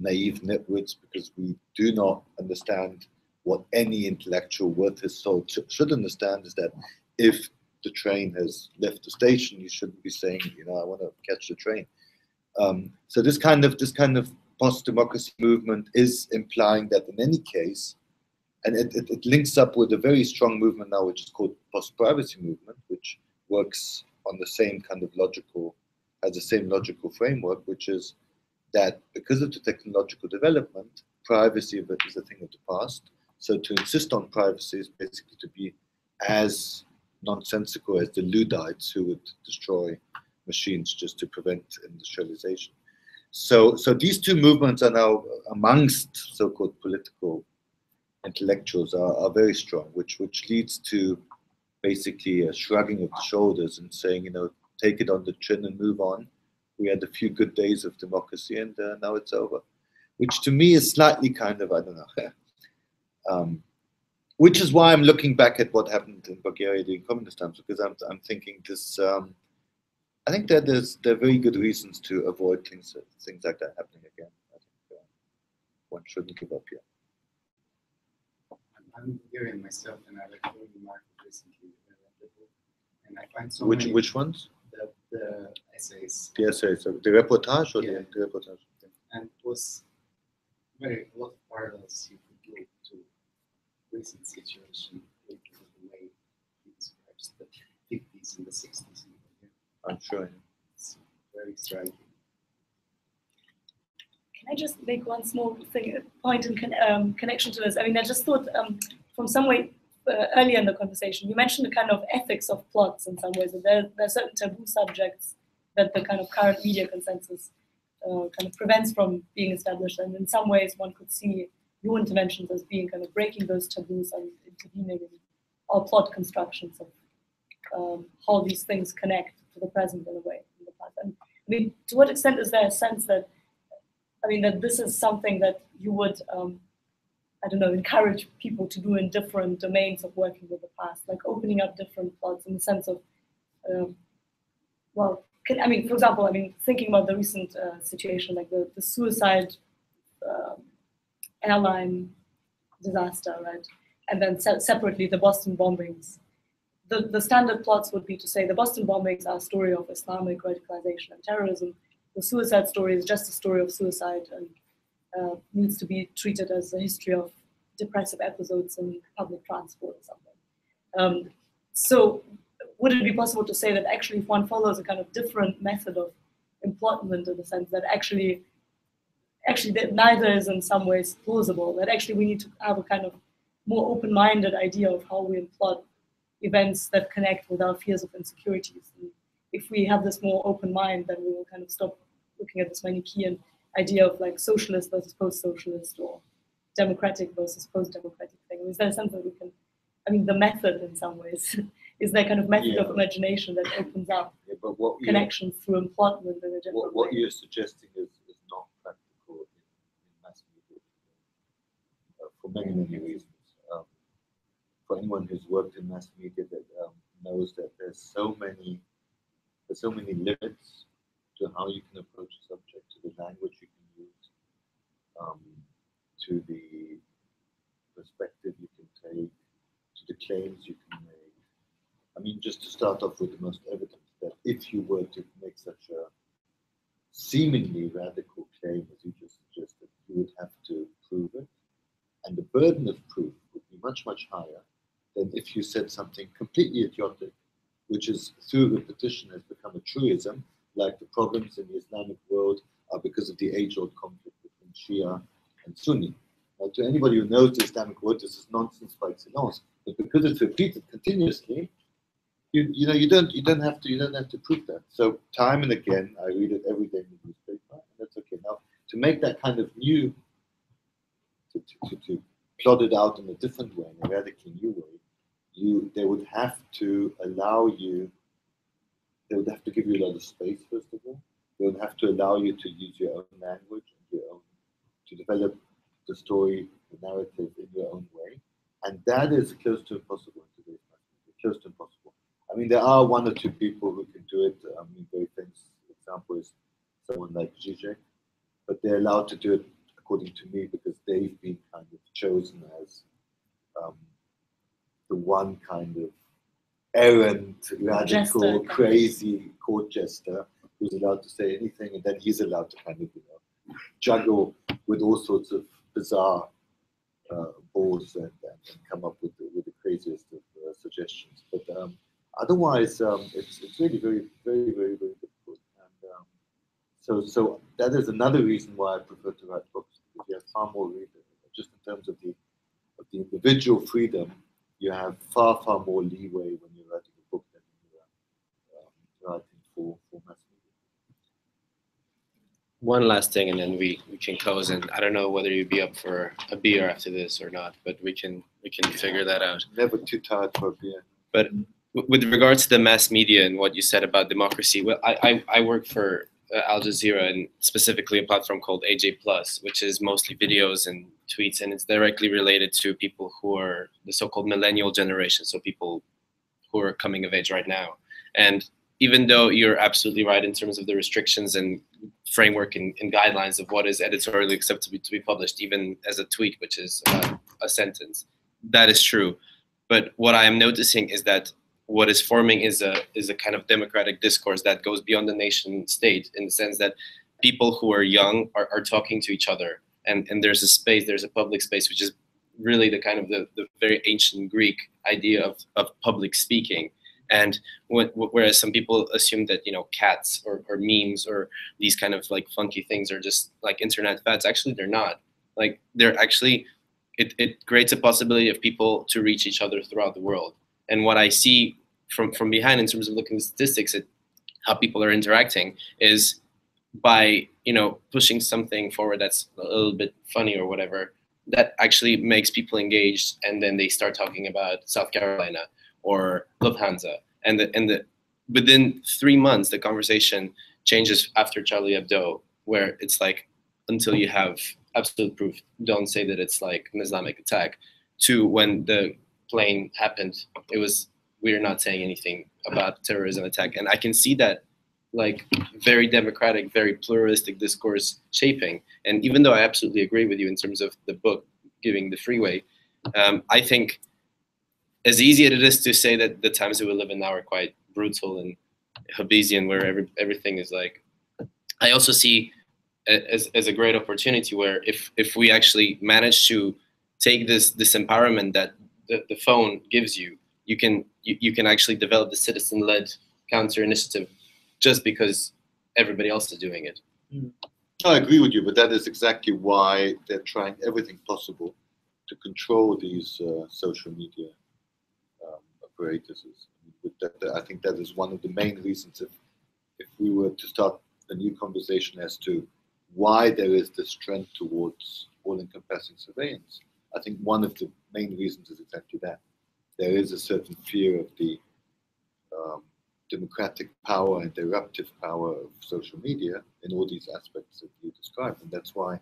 naive nitwits because we do not understand what any intellectual worth his soul should understand, is that if the train has left the station, you shouldn't be saying, you know, I want to catch the train. So this kind of post-democracy movement is implying that in any case, and it links up with a very strong movement now, which is called post-privacy movement, which works on the same kind of logical, has the same logical framework, which is that because of the technological development, privacy is a thing of the past. So to insist on privacy is basically to be as nonsensical as the Luddites who would destroy machines just to prevent industrialization. So these two movements are now amongst so-called political intellectuals are very strong, which leads to basically a shrugging of the shoulders and saying, you know, take it on the chin and move on. We had a few good days of democracy and now it's over, which to me is slightly kind of, I don't know, which is why I'm looking back at what happened in Bulgaria during communist times, because I'm thinking this, I think that there are very good reasons to avoid things like that happening again. I think one shouldn't give up yet. I'm Bulgarian myself, and I read the market recently, and I find so many. Which ones? The essays. The essays, the reportage, or yeah. the reportage. And it was very a lot of parallels you could do to recent situation, the way he describes the 50s and the 60s. I'm sure it's very striking. Can I just make one small thing, point in connection to this? I mean, I just thought from some way earlier in the conversation, you mentioned the kind of ethics of plots in some ways, that there are certain taboo subjects that the kind of current media consensus kind of prevents from being established. And in some ways, one could see your interventions as being kind of breaking those taboos and intervening in our plot constructions of how these things connect to the present in a way, in the past. And I mean, to what extent is there a sense that, I mean, that this is something that you would, I don't know, encourage people to do in different domains of working with the past, like opening up different plots in the sense of, well, I mean, for example, I mean, thinking about the recent situation, like the suicide airline disaster, right? And then separately, the Boston bombings. The standard plots would be to say the Boston bombings are a story of Islamic radicalization and terrorism. The suicide story is just a story of suicide and needs to be treated as a history of depressive episodes in public transport or something. So would it be possible to say that actually if one follows a kind of different method of implotment, in the sense that actually that neither is in some ways plausible, that actually we need to have a kind of more open-minded idea of how we implot events that connect with our fears of insecurities. And if we have this more open mind, then we will kind of stop looking at this Manichaean idea of like socialist versus post-socialist or democratic versus post-democratic thing. Is there something we can, I mean, the method in some ways, is that kind of method of imagination that opens up connections through implotment in a different way. What you're suggesting is not practical in mass media for many reasons. For anyone who's worked in mass media that knows that there's so many limits to how you can approach a subject, to the language you can use, to the perspective you can take, to the claims you can make. I mean, just to start off with the most evident, that if you were to make such a seemingly radical claim as you just suggested, you would have to prove it. And the burden of proof would be much, much higher than if you said something completely idiotic, which is through repetition has become a truism, like the problems in the Islamic world are because of the age-old conflict between Shia and Sunni. Now, to anybody who knows the Islamic world, this is nonsense by excellence. But because it's repeated continuously, you don't have to prove that. So time and again, I read it every day in the newspaper, and that's okay. Now, to make that kind of new, to plot it out in a different way, in a radically new way, they would have to allow you, they would have to give you a lot of space, first of all. They would have to allow you to use your own language, and your own, to develop the story, the narrative in your own way. And that is close to impossible in today's mass media, close to impossible. I mean, there are one or two people who can do it. I mean, very famous example is someone like Zizek, but they're allowed to do it, according to me, because they've been kind of chosen as the one kind of errant, radical, jester, crazy court jester who's allowed to say anything, and then he's allowed to kind of, you know, juggle with all sorts of bizarre balls and come up with the craziest of suggestions. But otherwise, it's really very, very, very, very difficult. And so that is another reason why I prefer to write books, because you have far more reading. Just in terms of the individual freedom, you have far, far more leeway when you're writing a book than you're writing for mass media. One last thing, and then we can close. And I don't know whether you'd be up for a beer after this or not, but we can figure that out. Never too tired for a beer. But with regards to the mass media and what you said about democracy, well, I work for Al Jazeera, and specifically a platform called AJ+, which is mostly videos and tweets, and it's directly related to people who are the so-called millennial generation, so people who are coming of age right now. And even though you're absolutely right in terms of the restrictions and framework and guidelines of what is editorially acceptable to be published, even as a tweet, which is a sentence, that is true. But what I am noticing is that what is forming is a kind of democratic discourse that goes beyond the nation state, in the sense that people who are young are talking to each other, and there's a space, there's a public space, which is really the kind of the very ancient Greek idea of public speaking. And whereas some people assume that, you know, cats or memes or these kind of like funky things are just like internet fads, actually they're not. Like they're actually, it creates a possibility of people to reach each other throughout the world. And what I see from behind, in terms of looking at statistics at how people are interacting, is by, you know, pushing something forward that's a little bit funny or whatever, that actually makes people engaged, and then they start talking about South Carolina or Lufthansa. And within 3 months, the conversation changes after Charlie Hebdo, where it's like, until you have absolute proof, don't say that it's like an Islamic attack, to when the plane happened, it was, we're not saying anything about terrorism attack. And I can see that like very democratic, very pluralistic discourse shaping. And even though I absolutely agree with you in terms of the book giving the freeway, I think as easy as it is to say that the times that we live in now are quite brutal and Hobbesian, where everything is like, I also see as a great opportunity where if we actually manage to take this empowerment that the phone gives you, you can you can actually develop the citizen-led counter-initiative just because everybody else is doing it. I agree with you, but that is exactly why they're trying everything possible to control these social media apparatuses. I think that is one of the main reasons. If we were to start a new conversation as to why there is this trend towards all-encompassing surveillance, I think one of the main reasons is exactly that. There is a certain fear of the democratic power and eruptive power of social media in all these aspects that you described, and that's why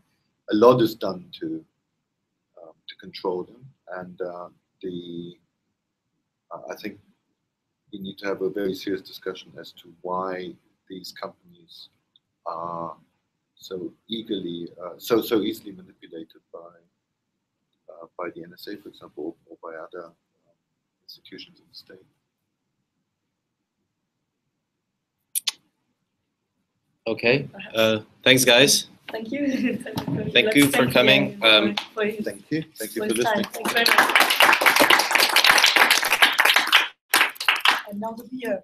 a lot is done to control them. And I think we need to have a very serious discussion as to why these companies are so eagerly, so easily manipulated by the NSA, for example, or by other institutions of the state. Okay. Thanks, guys. Thank you. Thank you for coming. Thank you. Thank you for listening. Thank you very much. And now the beer.